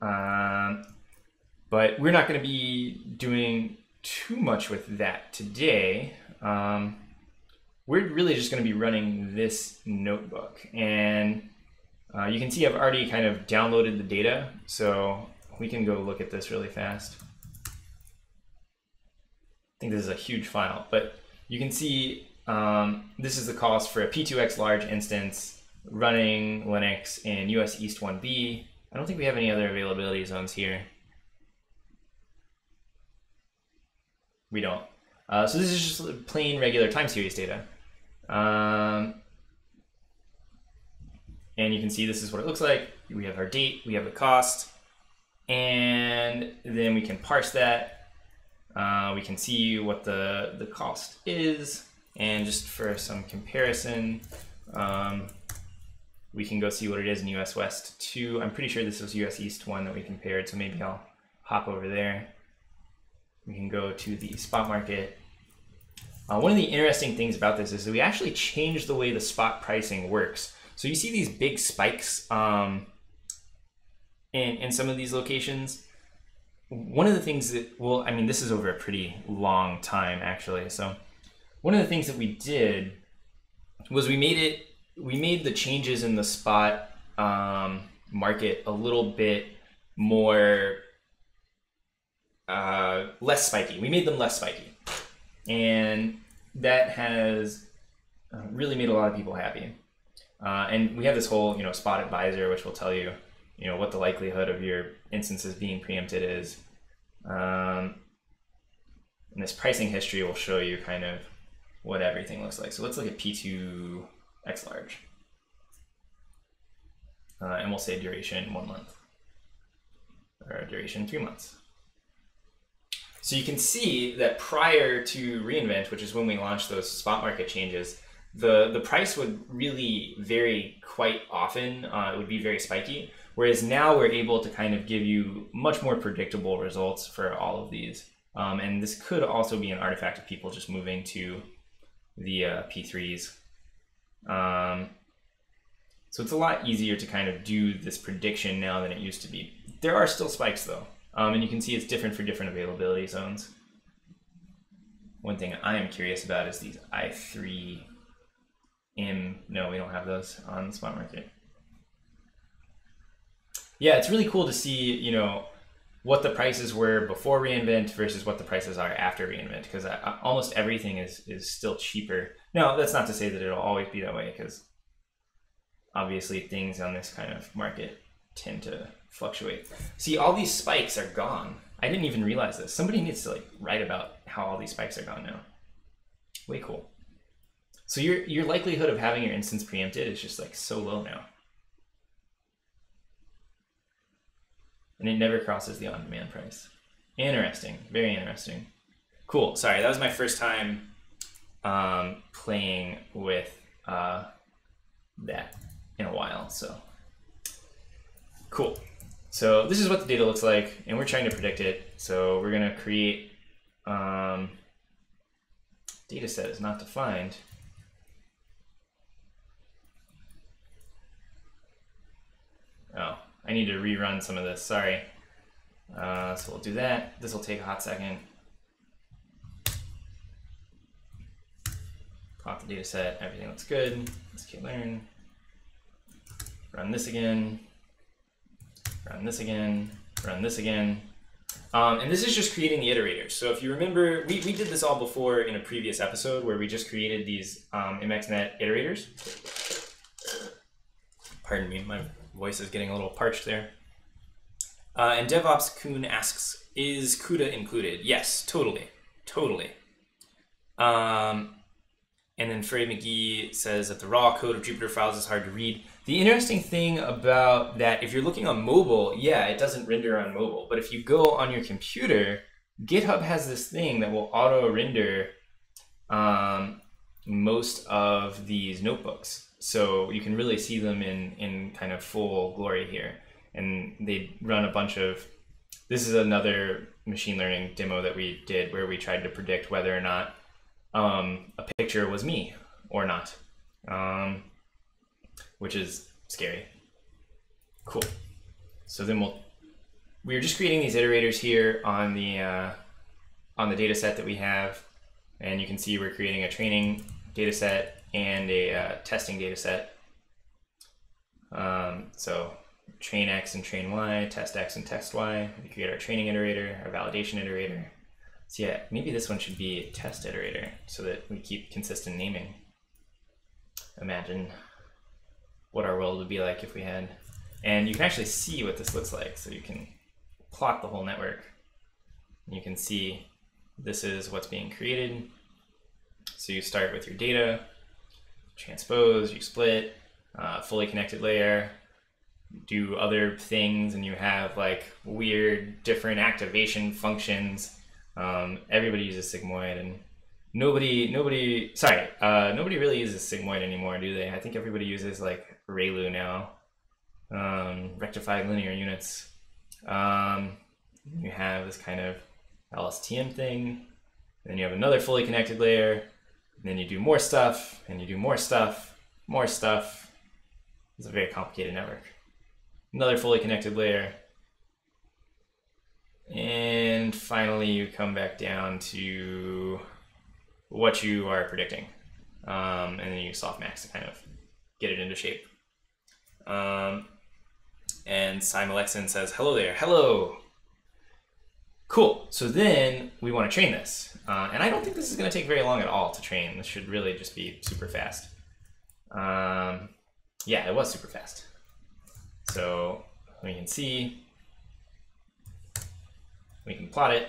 But we're not going to be doing too much with that today. We're really just going to be running this notebook. And you can see I've already kind of downloaded the data, so we can go look at this really fast. I think this is a huge file, but you can see this is the cost for a P2X large instance running Linux in US East 1B. I don't think we have any other availability zones here. We don't. So this is just plain regular time series data. And you can see this is what it looks like. We have our date, we have the cost, and then we can parse that. We can see what the cost is. And just for some comparison, we can go see what it is in US West 2. I'm pretty sure this was US East 1 that we compared, so maybe I'll hop over there. We can go to the spot market. One of the interesting things about this is that we actually changed the way the spot pricing works. So you see these big spikes in some of these locations. One of the things that, well, I mean, this is over a pretty long time actually. So one of the things that we did was we made the changes in the spot market a little bit more, less spiky. We made them less spiky. And that has really made a lot of people happy. And we have this whole, spot advisor, which will tell you, what the likelihood of your instances being preempted is. And this pricing history will show you kind of what everything looks like. So let's look at P2X large. And we'll say duration 1 month or duration 3 months. So you can see that prior to re:Invent, which is when we launched those spot market changes, the price would really vary quite often. It would be very spiky. Whereas now we're able to kind of give you much more predictable results for all of these. And this could also be an artifact of people just moving to the P3s. So it's a lot easier to kind of do this prediction now than it used to be. There are still spikes though. And you can see it's different for different availability zones. One thing I am curious about is these I3M. No, we don't have those on the spot market. Yeah, it's really cool to see, what the prices were before re:Invent versus what the prices are after re:Invent, because almost everything is still cheaper. Now, that's not to say that it'll always be that way, because obviously things on this kind of market tend to fluctuate. See, all these spikes are gone. I didn't even realize this. Somebody needs to write about how all these spikes are gone now. Way cool. So your likelihood of having your instance preempted is just so low now. And it never crosses the on-demand price. Interesting, very interesting. Cool, sorry, that was my first time playing with that in a while, so. Cool. So this is what the data looks like, and we're trying to predict it. So we're going to create data set is not defined. Oh, I need to rerun some of this. Sorry. So we'll do that. This will take a hot second. Plot the data set. Everything looks good. Let's k-learn. Run this again. Run this again, run this again. And this is just creating the iterators. So if you remember, we did this all before in a previous episode where we just created these MXNet iterators. Pardon me, my voice is getting a little parched there. And DevOps Kuhn asks, is CUDA included? Yes, totally, totally. And then Frey McGee says that the raw code of Jupyter files is hard to read. The interesting thing about that, if you're looking on mobile, yeah, it doesn't render on mobile. But if you go on your computer, GitHub has this thing that will auto-render most of these notebooks. So you can really see them in kind of full glory here. And they run a bunch of, this is another machine learning demo that we did where we tried to predict whether or not a picture was me or not. Which is scary. Cool. So then we're just creating these iterators here on the data set that we have. And you can see we're creating a training data set and a testing data set. So train X and train Y, test X and test Y. We create our training iterator, our validation iterator. So yeah, maybe this one should be a test iterator so that we keep consistent naming. Imagine what our world would be like if we had, and you can actually see what this looks like. So you can plot the whole network. You can see this is what's being created. So you start with your data, transpose, you split, fully connected layer, do other things, and you have like weird different activation functions. Everybody uses sigmoid, and nobody really uses sigmoid anymore, do they? I think everybody uses like ReLU now, rectified linear units. You have this kind of LSTM thing, then you have another fully connected layer, and then you do more stuff, and you do more stuff, more stuff. It's a very complicated network. Another fully connected layer. And finally, you come back down to what you are predicting. And then you softmax to kind of get it into shape. And Simulexin says, hello there. Hello. Cool. So then we want to train this. And I don't think this is going to take very long at all to train. This should really just be super fast. Yeah, it was super fast. So we can see, we can plot it,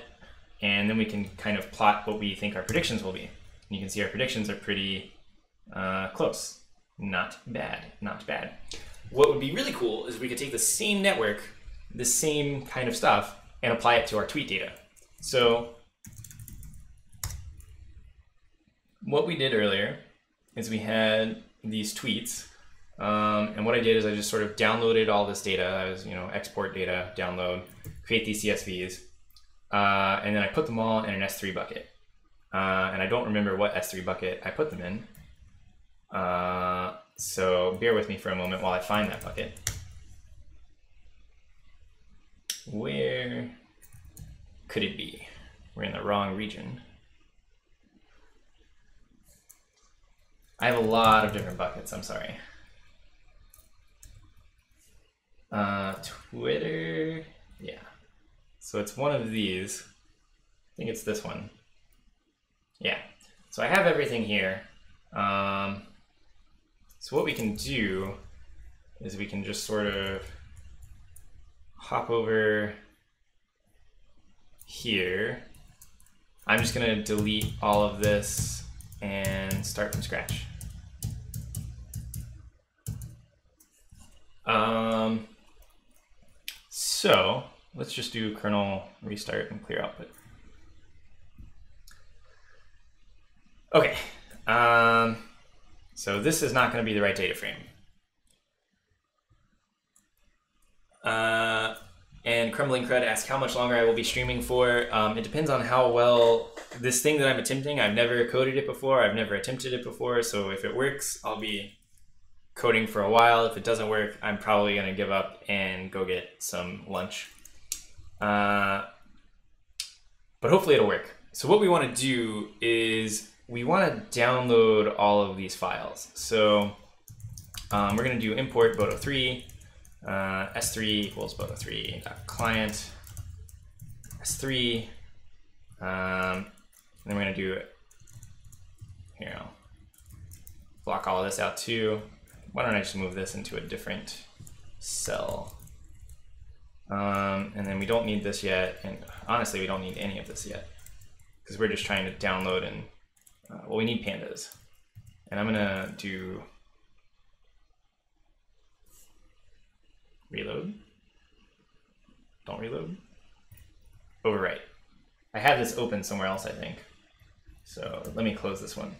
and then we can kind of plot what we think our predictions will be. And you can see our predictions are pretty close. Not bad, not bad. What would be really cool is we could take the same network, the same kind of stuff, and apply it to our tweet data. So what we did earlier is we had these tweets. And what I did is I just sort of downloaded all this data. I was, export data, download, create these CSVs. And then I put them all in an S3 bucket. And I don't remember what S3 bucket I put them in. So bear with me for a moment while I find that bucket. Where could it be? We're in the wrong region. I have a lot of different buckets, I'm sorry. Twitter, yeah. So it's one of these. I think it's this one. Yeah. So I have everything here. So what we can do is we can just sort of hop over here. I'm just going to delete all of this and start from scratch. So let's just do kernel restart and clear output. Okay. So this is not going to be the right data frame. And Crumbling Crud asks, how much longer I will be streaming for? It depends on how well this thing that I'm attempting. I've never coded it before. I've never attempted it before. So if it works, I'll be coding for a while. If it doesn't work, I'm probably going to give up and go get some lunch. But hopefully it'll work. So what we want to do is we want to download all of these files. So we're going to do import Boto3, S3 equals Boto3.client, S3. And then we're going to do it. Here, I'll block all of this out too. Why don't I just move this into a different cell? And then we don't need this yet, and honestly, we don't need any of this yet because we're just trying to download and, well, we need pandas. And I'm gonna do reload, don't reload, overwrite. I have this open somewhere else, I think. So let me close this one.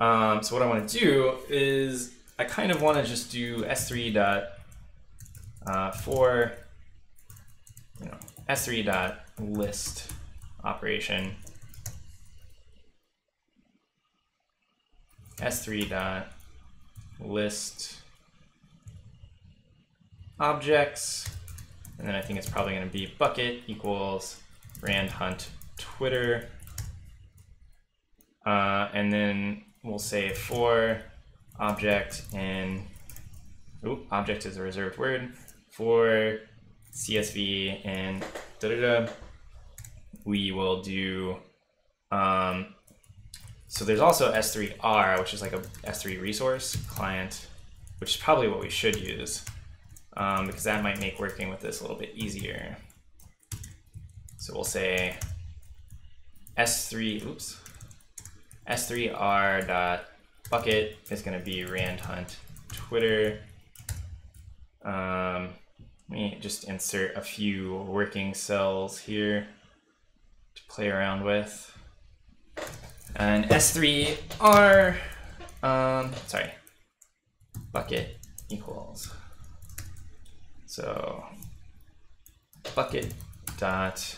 So what I wanna do is I kind of wanna just do S3 dot for S3 dot list operation, S3 dot list objects. And then I think it's probably going to be bucket equals Rand Hunt Twitter. And then we'll say for object in, oh, object is a reserved word, for CSV and da da da, we will do, so there's also S3R, which is like a S3 resource client, which is probably what we should use, because that might make working with this a little bit easier. So we'll say S3, oops, S3R dot bucket is going to be Rand Hunt Twitter. Let me just insert a few working cells here to play around with. And S3R, sorry, bucket equals. So bucket dot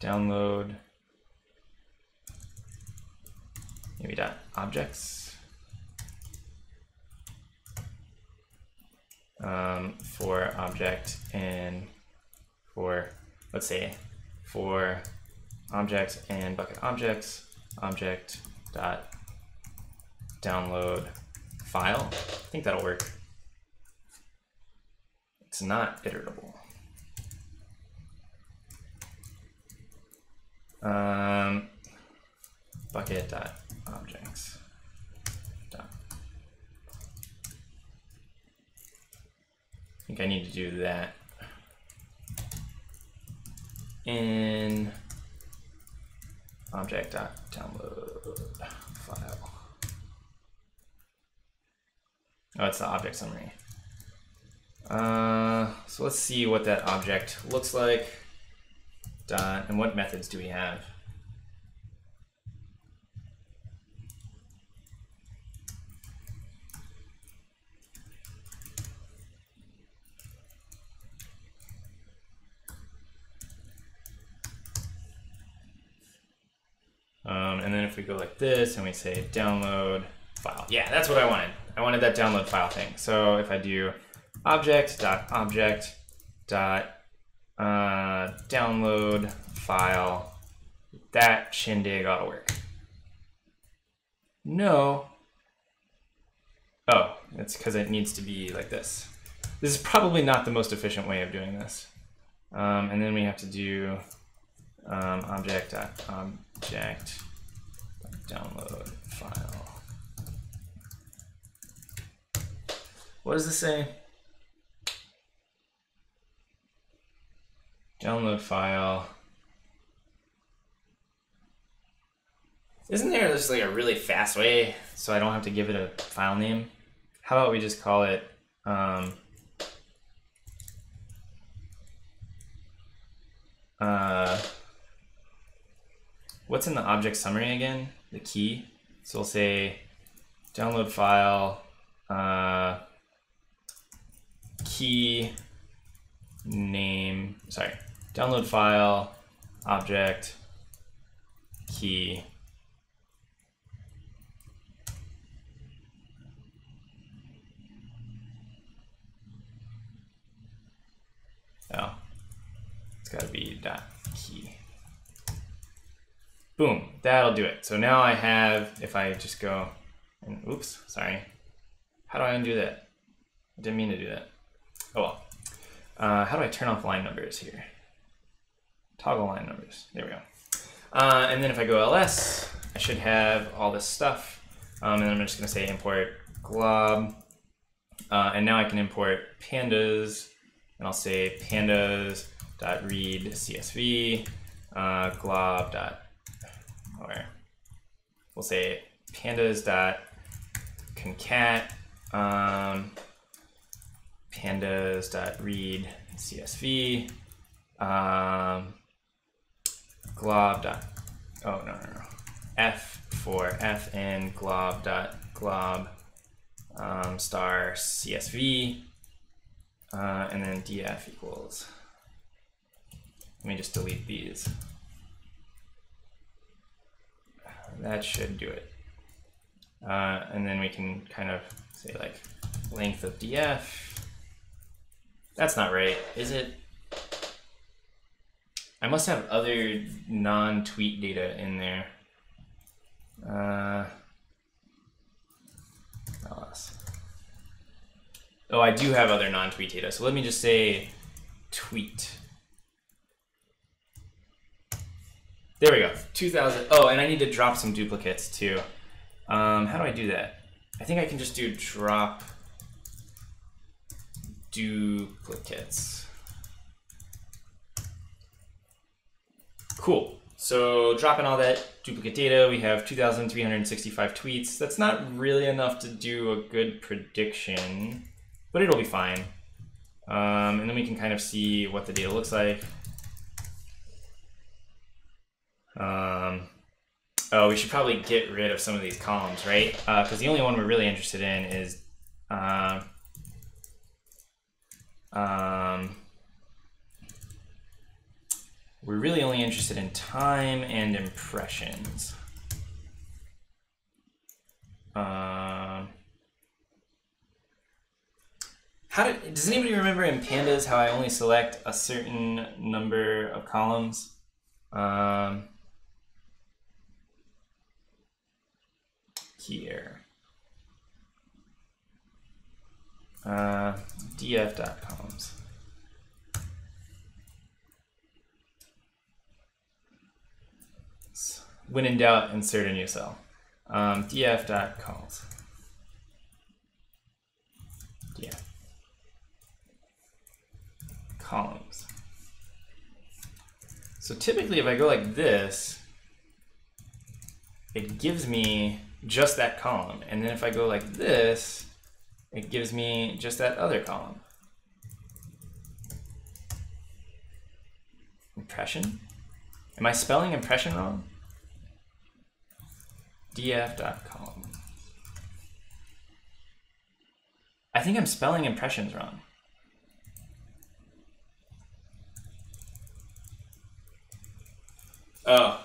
download, maybe dot objects, for object and for, let's say, for objects and bucket objects, object dot download file. I think that'll work. It's not iterable. Bucket dot objects. I think I need to do that in object.download file. Oh, it's the object summary. So let's see what that object looks like. And what methods do we have? And then if we go like this and we say download file. Yeah, that's what I wanted. I wanted that download file thing. So if I do object dot download file, that shindig ought to work. No. Oh, it's because it needs to be like this. This is probably not the most efficient way of doing this. And then we have to do object download file. What does this say? Download file. Isn't there just like a really fast way so I don't have to give it a file name? How about we just call it what's in the object summary again? The key. So we'll say download file key name. Sorry, download file object key. Oh, it's got to be dot key. Boom, that'll do it. So now I have, if I just go and oops, sorry. How do I undo that? I didn't mean to do that. Oh well. How do I turn off line numbers here? Toggle line numbers. There we go. And then if I go ls, I should have all this stuff. And then I'm just going to say import glob. And now I can import pandas. And I'll say pandas.readCSV glob. Or we'll say pandas.concat, pandas.read CSV, glob. Oh, no. F for fn glob, star CSV, and then df equals. Let me just delete these. That should do it. And then we can kind of say like length of df That's not right, is it? I must have other non-tweet data in there. Oh, I do have other non-tweet data. So let me just say tweet. There we go, 2000. Oh, and I need to drop some duplicates too. How do I do that? I think I can just do drop duplicates. Cool. So dropping all that duplicate data, we have 2,365 tweets. That's not really enough to do a good prediction, but it'll be fine. And then we can kind of see what the data looks like. Oh, we should probably get rid of some of these columns, right? Because the only one we're really interested in is we're really only interested in time and impressions. Does anybody remember in pandas how I only select a certain number of columns? Here. Df.columns. When in doubt, insert a new cell. Df.columns. Yeah. Columns. So typically if I go like this, it gives me just that column. And then if I go like this, it gives me just that other column. Impression? Am I spelling impression wrong? Df.column. I think I'm spelling impressions wrong. Oh,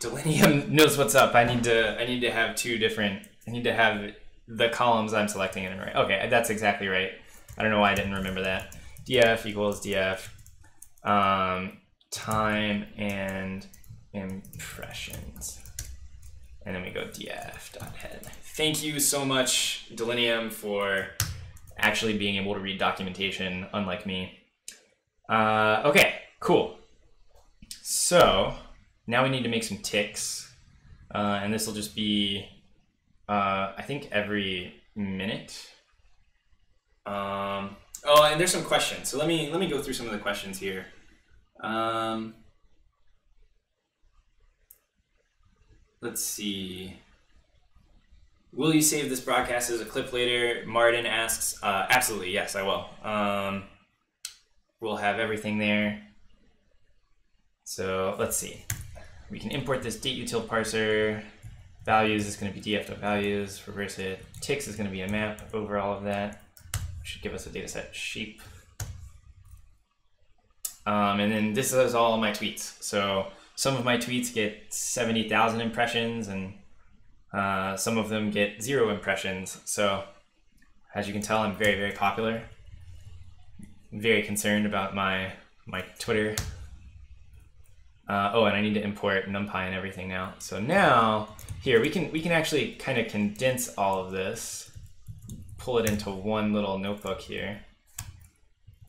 Delinium knows what's up. I need to have two different. I need to have the columns I'm selecting in array. Okay, that's exactly right. I don't know why I didn't remember that. Df equals df time and impressions, and then we go df.head. Thank you so much, Delinium, for actually being able to read documentation, unlike me. Okay, cool. So now we need to make some ticks, and this will just be, I think, every minute. Oh, and there's some questions. So let me go through some of the questions here. Let's see. Will you save this broadcast as a clip later? Martin asks. Absolutely, yes, I will. We'll have everything there. So let's see. We can import this date util parser. Values is going to be df.values. Reverse it. Ticks is going to be a map over all of that. Should give us a data set shape. And then this is all my tweets. So some of my tweets get 70,000 impressions, and some of them get 0 impressions. So as you can tell, I'm very, very popular. I'm very concerned about my Twitter. Oh, and I need to import NumPy and everything now. So now here we can actually kind of condense all of this, pull it into one little notebook here.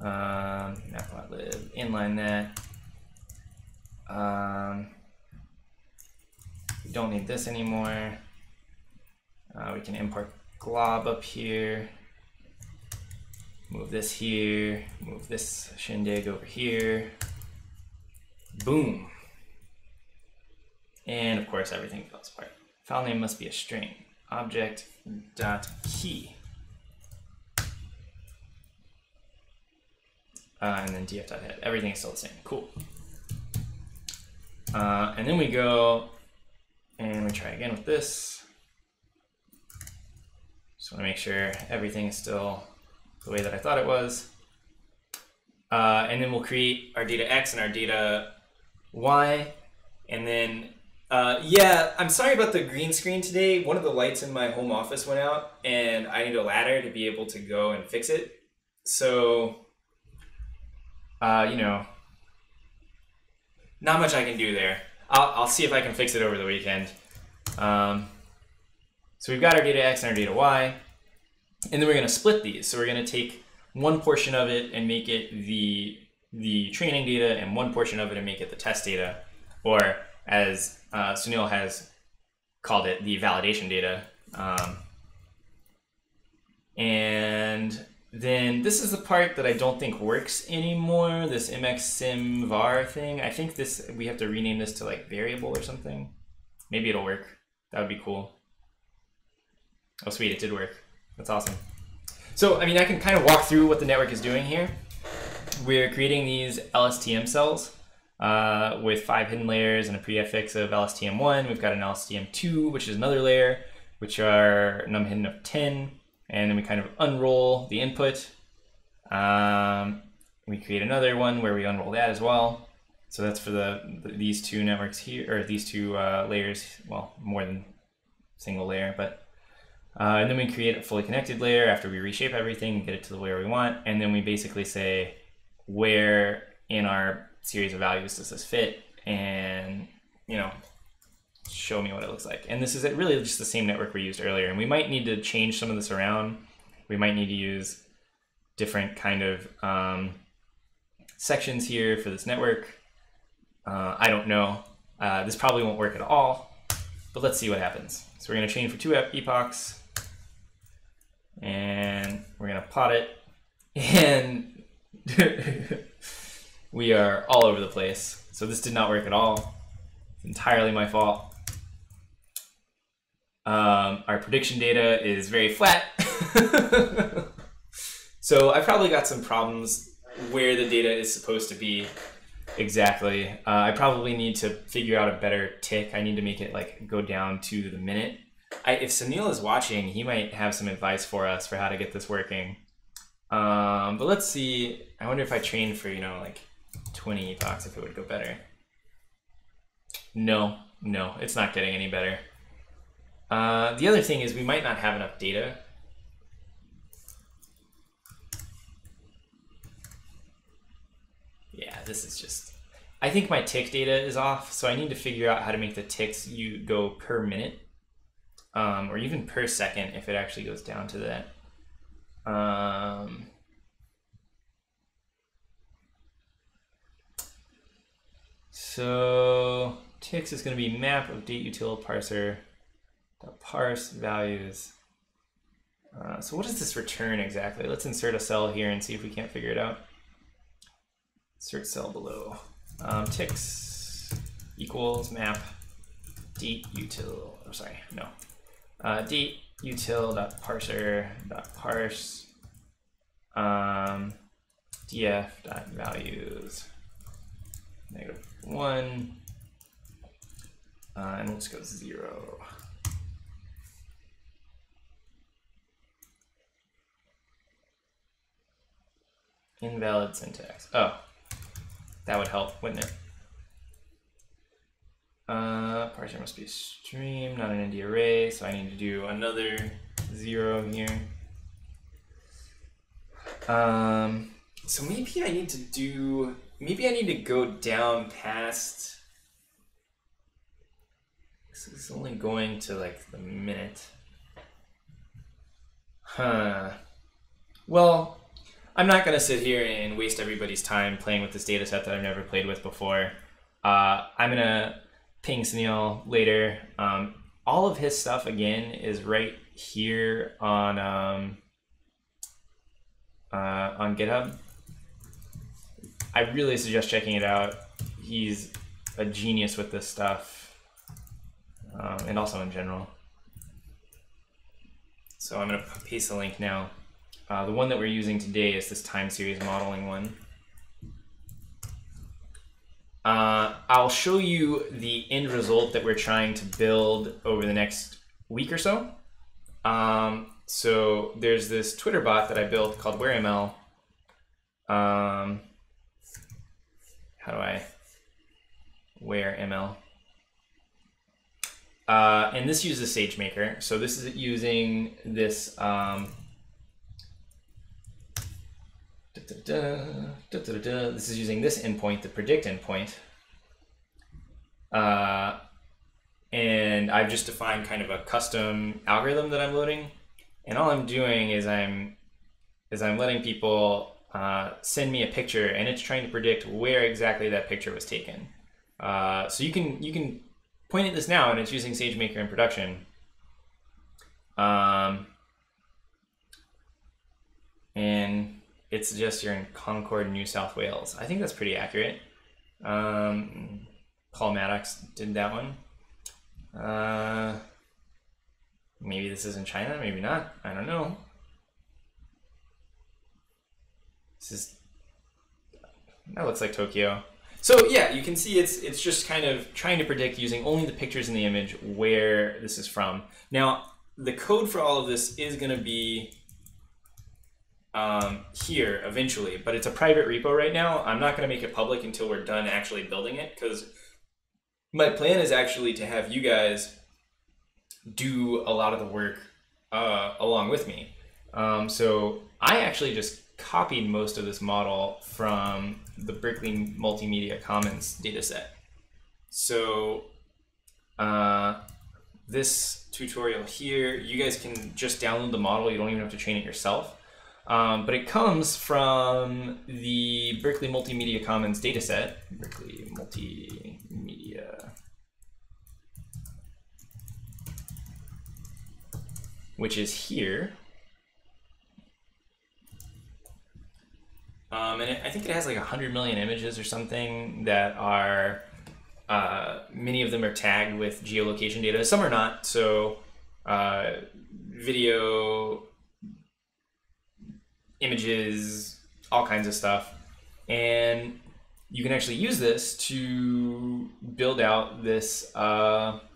Matplotlib, inline that. We don't need this anymore. We can import glob up here. Move this here. Move this shindig over here. Boom. And of course everything falls apart. File name must be a string. Object dot key. And then df.head. Everything's still the same. Cool. And then we go and we try again with this. Just want to make sure everything is still the way that I thought it was. And then we'll create our data X and our data Y. And then, yeah, I'm sorry about the green screen today. One of the lights in my home office went out, and I need a ladder to be able to go and fix it. So you know, not much I can do there. I'll see if I can fix it over the weekend. So we've got our data X and our data Y, and then we're going to split these. So we're going to take one portion of it and make it the training data, and one portion of it and make it the test data, or as Sunil has called it, the validation data. And then this is the part that I don't think works anymore, this mxsimvar thing. I think this, we have to rename this to like variable or something. Maybe it'll work. That would be cool. Oh sweet, it did work. That's awesome. So, I mean, I can kind of walk through what the network is doing here. We're creating these LSTM cells with 5 hidden layers and a prefix of LSTM1. We've got an LSTM2, which is another layer, which are num hidden of 10. And then we kind of unroll the input. We create another one where we unroll that as well. So that's for these two networks here, or these two layers. Well, more than single layer, but and then we create a fully connected layer after we reshape everything and get it to the layer we want. And then we basically say where in our series of values does this fit, and you know, show me what it looks like. And this is really just the same network we used earlier, and we might need to change some of this around. We might need to use different kind of sections here for this network. I don't know. This probably won't work at all, but let's see what happens. So we're going to chain for 2 epochs, and we're going to plot it, and we are all over the place. So this did not work at all. It's entirely my fault. Our prediction data is very flat. So I probably got some problems where the data is supposed to be exactly. I probably need to figure out a better tick. I need to make it like go down to the minute. If Sunil is watching, he might have some advice for us for how to get this working. But let's see. I wonder if I trained for, you know, like 20 epochs if it would go better. No, it's not getting any better. The other thing is we might not have enough data. Yeah, this is just, I think my tick data is off, so I need to figure out how to make the ticks go per minute, or even per second if it actually goes down to that. So ticks is going to be map of date util parser. Parse values. So what does this return exactly? Let's insert a cell here and see if we can't figure it out. Insert cell below. Ticks equals map date util. I'm sorry, no. Date util.parser.parse df.values -1 and let's go 0. Invalid syntax. Oh, that would help, wouldn't it? Parser must be a stream, not an ND array, so I need to do another 0 here. So maybe I need to do, maybe I need to go down past, this is only going to like the minute. Huh. Well, I'm not going to sit here and waste everybody's time playing with this data set that I've never played with before. I'm going to ping Sunil later. All of his stuff, again, is right here on GitHub. I really suggest checking it out. He's a genius with this stuff, and also in general. So I'm going to paste the link now. The one that we're using today is this time series modeling one. I'll show you the end result that we're trying to build over the next week or so. So there's this Twitter bot that I built called WearML. How do I WearML? And this uses SageMaker. So this is using this This is using this endpoint, the predict endpoint. And I've just defined kind of a custom algorithm that I'm loading. And all I'm doing is I'm letting people send me a picture, and it's trying to predict where exactly that picture was taken. So you can point at this now, and it's using SageMaker in production. And it suggests you're in Concord, New South Wales. I think that's pretty accurate. Paul Maddox did that one. Maybe this is in China, maybe not. I don't know. This is, that looks like Tokyo. So yeah, you can see it's just kind of trying to predict using only the pictures in the image where this is from. Now, the code for all of this is going to be here eventually, but it's a private repo right now. I'm not going to make it public until we're done actually building it, because my plan is actually to have you guys do a lot of the work along with me. So I actually just copied most of this model from the Berkeley Multimedia Commons dataset. So this tutorial here, you guys can just download the model. You don't even have to train it yourself. But it comes from the Berkeley Multimedia Commons dataset. Berkeley Multimedia, which is here. And I think it has like 100 million images or something that are, many of them are tagged with geolocation data. Some are not. So video, images, all kinds of stuff. And you can actually use this to build out this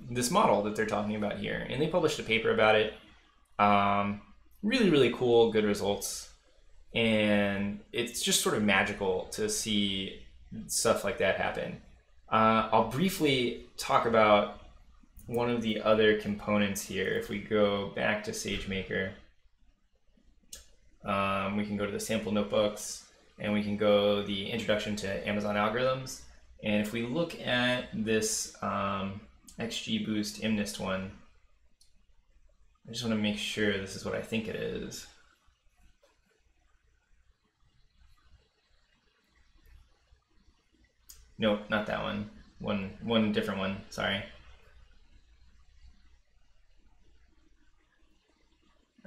this model that they're talking about here. And they published a paper about it. Really, really cool, good results. And it's just sort of magical to see stuff like that happen. I'll briefly talk about one of the other components here. If we go back to SageMaker, we can go to the sample notebooks, and we can go the introduction to Amazon algorithms. And if we look at this XGBoost MNIST one, I just want to make sure this is what I think it is. Nope, not that one. One different one, sorry.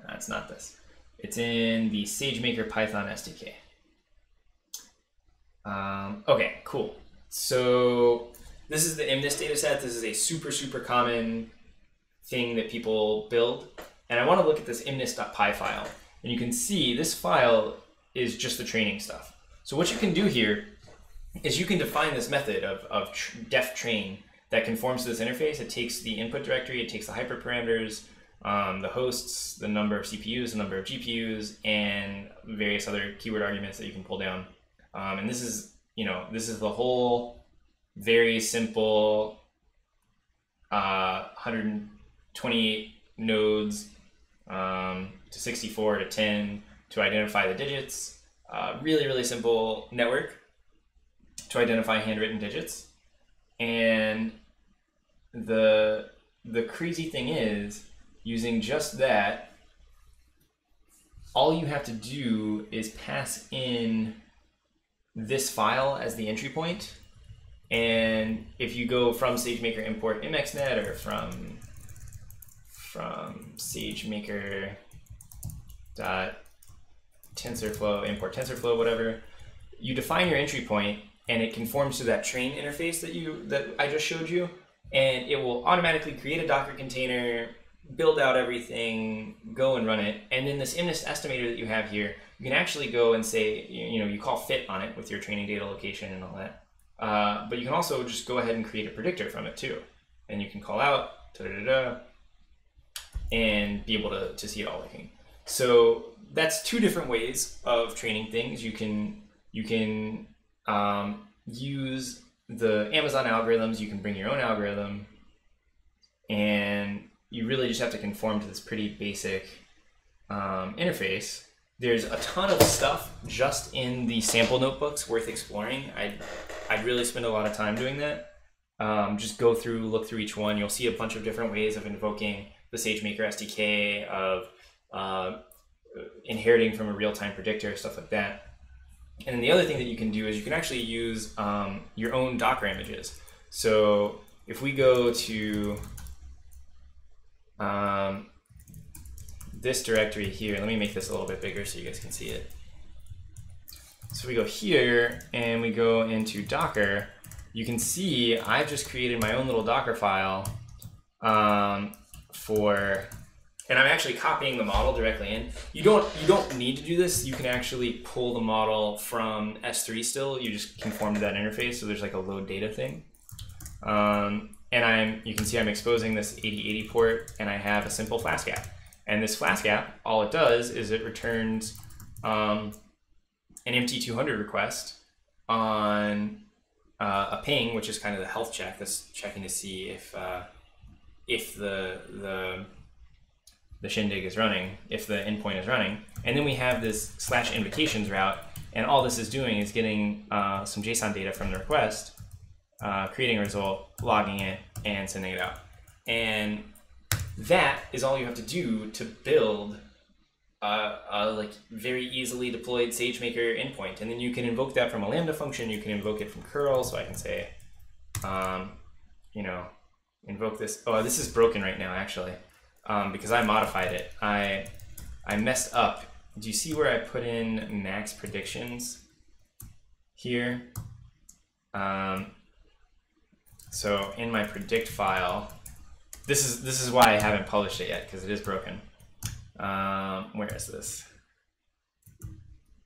That's not this. It's in the SageMaker Python SDK. Okay, cool. So this is the MNIST data set. This is a super, super common thing that people build. And I want to look at this MNIST.py file. And you can see this file is just the training stuff. So what you can do here is you can define this method of def train that conforms to this interface. It takes the input directory, it takes the hyperparameters, the hosts, the number of CPUs, the number of GPUs, and various other keyword arguments that you can pull down. And this is, you know, this is the whole very simple 128 nodes to 64 to 10 to identify the digits. Really, really simple network to identify handwritten digits. And the crazy thing is, using just that, all you have to do is pass in this file as the entry point. And if you go from SageMaker import MXNet, or from SageMaker.TensorFlow import TensorFlow, whatever, you define your entry point, and it conforms to that train interface that I just showed you, and it will automatically create a Docker container, build out everything, go and run it. And then this MNIST estimator that you have here, you can actually go and say, you know, you call fit on it with your training data location and all that. But you can also just go ahead and create a predictor from it too. And you can call out, and be able to see it all working. So that's two different ways of training things. You can use the Amazon algorithms, you can bring your own algorithm, and you really just have to conform to this pretty basic interface. There's a ton of stuff just in the sample notebooks worth exploring. I'd really spend a lot of time doing that. Just go through, look through each one. You'll see a bunch of different ways of invoking the SageMaker SDK, of inheriting from a real-time predictor, stuff like that. And then the other thing that you can do is you can actually use your own Docker images. So if we go to this directory here, let me make this a little bit bigger so you guys can see it. So we go here and we go into Docker. You can see I've just created my own little Docker file and I'm actually copying the model directly in. You don't need to do this. You can actually pull the model from S3 still. You just conform to that interface. So there's like a load data thing. And you can see I'm exposing this 8080 port, and I have a simple Flask app. And this Flask app, all it does is it returns an MT200 request on a ping, which is kind of the health check. That's checking to see if the shindig is running, if the endpoint is running. And then we have this slash invocations route, and all this is doing is getting some JSON data from the request, creating a result, logging it, and sending it out. And that is all you have to do to build a like very easily deployed SageMaker endpoint. And then you can invoke that from a Lambda function. You can invoke it from curl. So I can say, you know, invoke this. Oh, this is broken right now, actually, because I modified it. I messed up. Do you see where I put in max predictions here? So in my predict file, this is why I haven't published it yet, because it is broken. Where is this?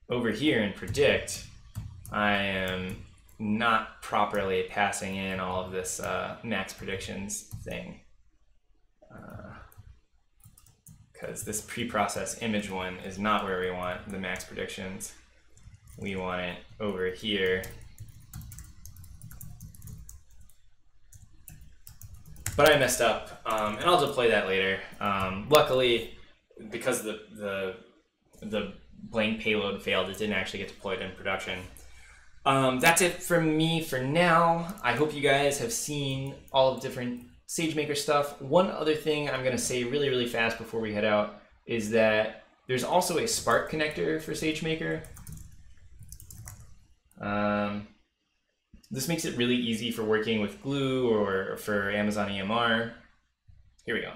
Over here in predict, I am not properly passing in all of this max predictions thing, because this pre-process image one is not where we want the max predictions. We want it over here. But I messed up, and I'll deploy that later. Luckily, because the blank payload failed, it didn't actually get deployed in production. That's it from me for now. I hope you guys have seen all of the different SageMaker stuff. One other thing I'm going to say really, really fast before we head out is that there's also a Spark connector for SageMaker. This makes it really easy for working with Glue or for Amazon EMR. Here we go.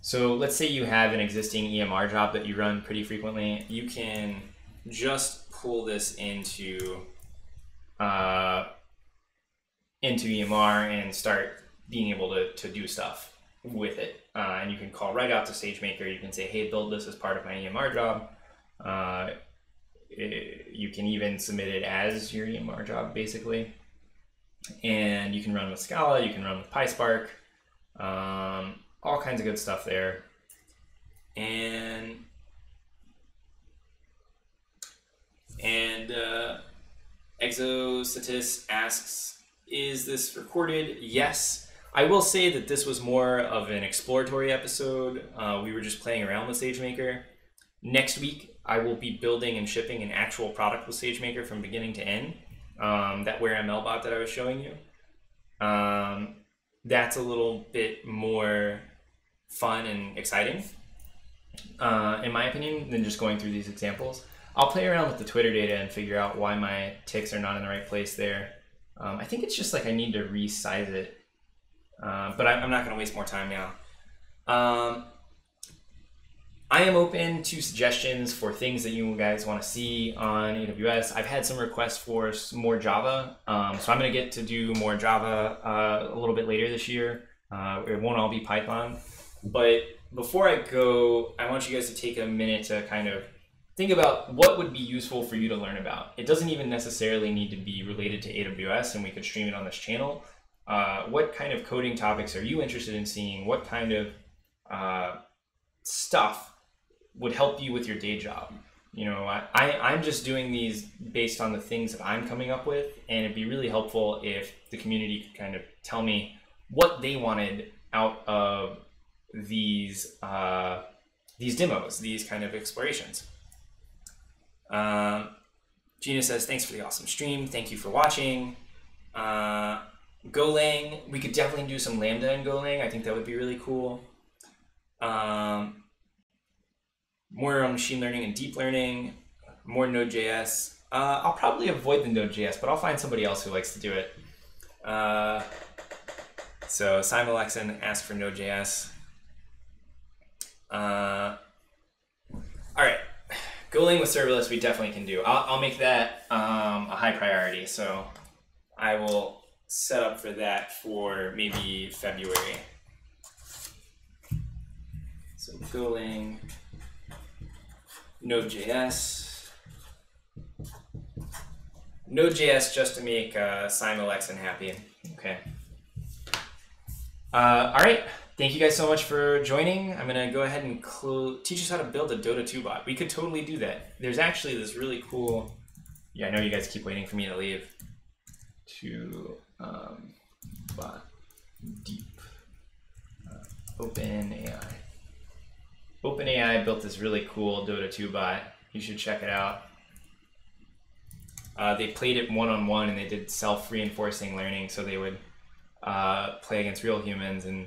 So let's say you have an existing EMR job that you run pretty frequently. You can just pull this into EMR and start being able to do stuff with it. And you can call right out to SageMaker. You can say, hey, build this as part of my EMR job. You can even submit it as your EMR job, basically. And you can run with Scala, you can run with PySpark, all kinds of good stuff there. And Exosatis asks, is this recorded? Yes. I will say that this was more of an exploratory episode. We were just playing around with SageMaker. Next week, I will be building and shipping an actual product with SageMaker from beginning to end. That WearML bot that I was showing you, that's a little bit more fun and exciting, in my opinion, than just going through these examples. I'll play around with the Twitter data and figure out why my ticks are not in the right place there. I think it's just like I need to resize it, but I'm not going to waste more time now. I am open to suggestions for things that you guys want to see on AWS. I've had some requests for more Java, so I'm going to get to do more Java a little bit later this year. It won't all be Python. But before I go, I want you guys to take a minute to kind of think about what would be useful for you to learn about. It doesn't even necessarily need to be related to AWS, and we could stream it on this channel. What kind of coding topics are you interested in seeing? What kind of stuff would help you with your day job? You know, I'm just doing these based on the things that I'm coming up with, and it'd be really helpful if the community could kind of tell me what they wanted out of these these demos, these kind of explorations. Gina says, thanks for the awesome stream. Thank you for watching. Golang, we could definitely do some Lambda in Golang. I think that would be really cool. More on machine learning and deep learning, more Node.js. I'll probably avoid the Node.js, but I'll find somebody else who likes to do it. So Simon Lexen asked for Node.js. All right, Golang with serverless, we definitely can do. I'll make that a high priority. So I will set up for that for maybe February. So Golang, Node.js. Node.js just to make Simon Lexen happy. Okay. All right. Thank you guys so much for joining. I'm going to go ahead and teach us how to build a Dota 2 bot. We could totally do that. There's actually this really cool... Yeah, I know you guys keep waiting for me to leave. To bot deep OpenAI. OpenAI built this really cool Dota 2 bot. You should check it out. They played it one-on-one, and they did self-reinforcing learning, so they would play against real humans, and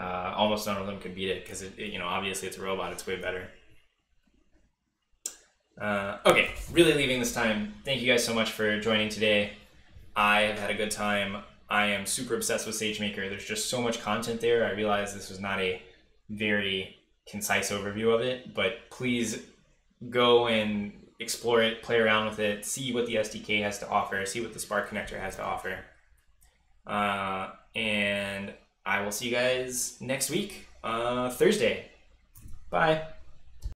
almost none of them could beat it because you know, obviously it's a robot, it's way better. Okay, really leaving this time. Thank you guys so much for joining today. I have had a good time. I am super obsessed with SageMaker. There's just so much content there. I realize this was not a very concise overview of it, but please go and explore it, play around with it, see what the SDK has to offer, see what the Spark connector has to offer. And I will see you guys next week, Thursday. Bye.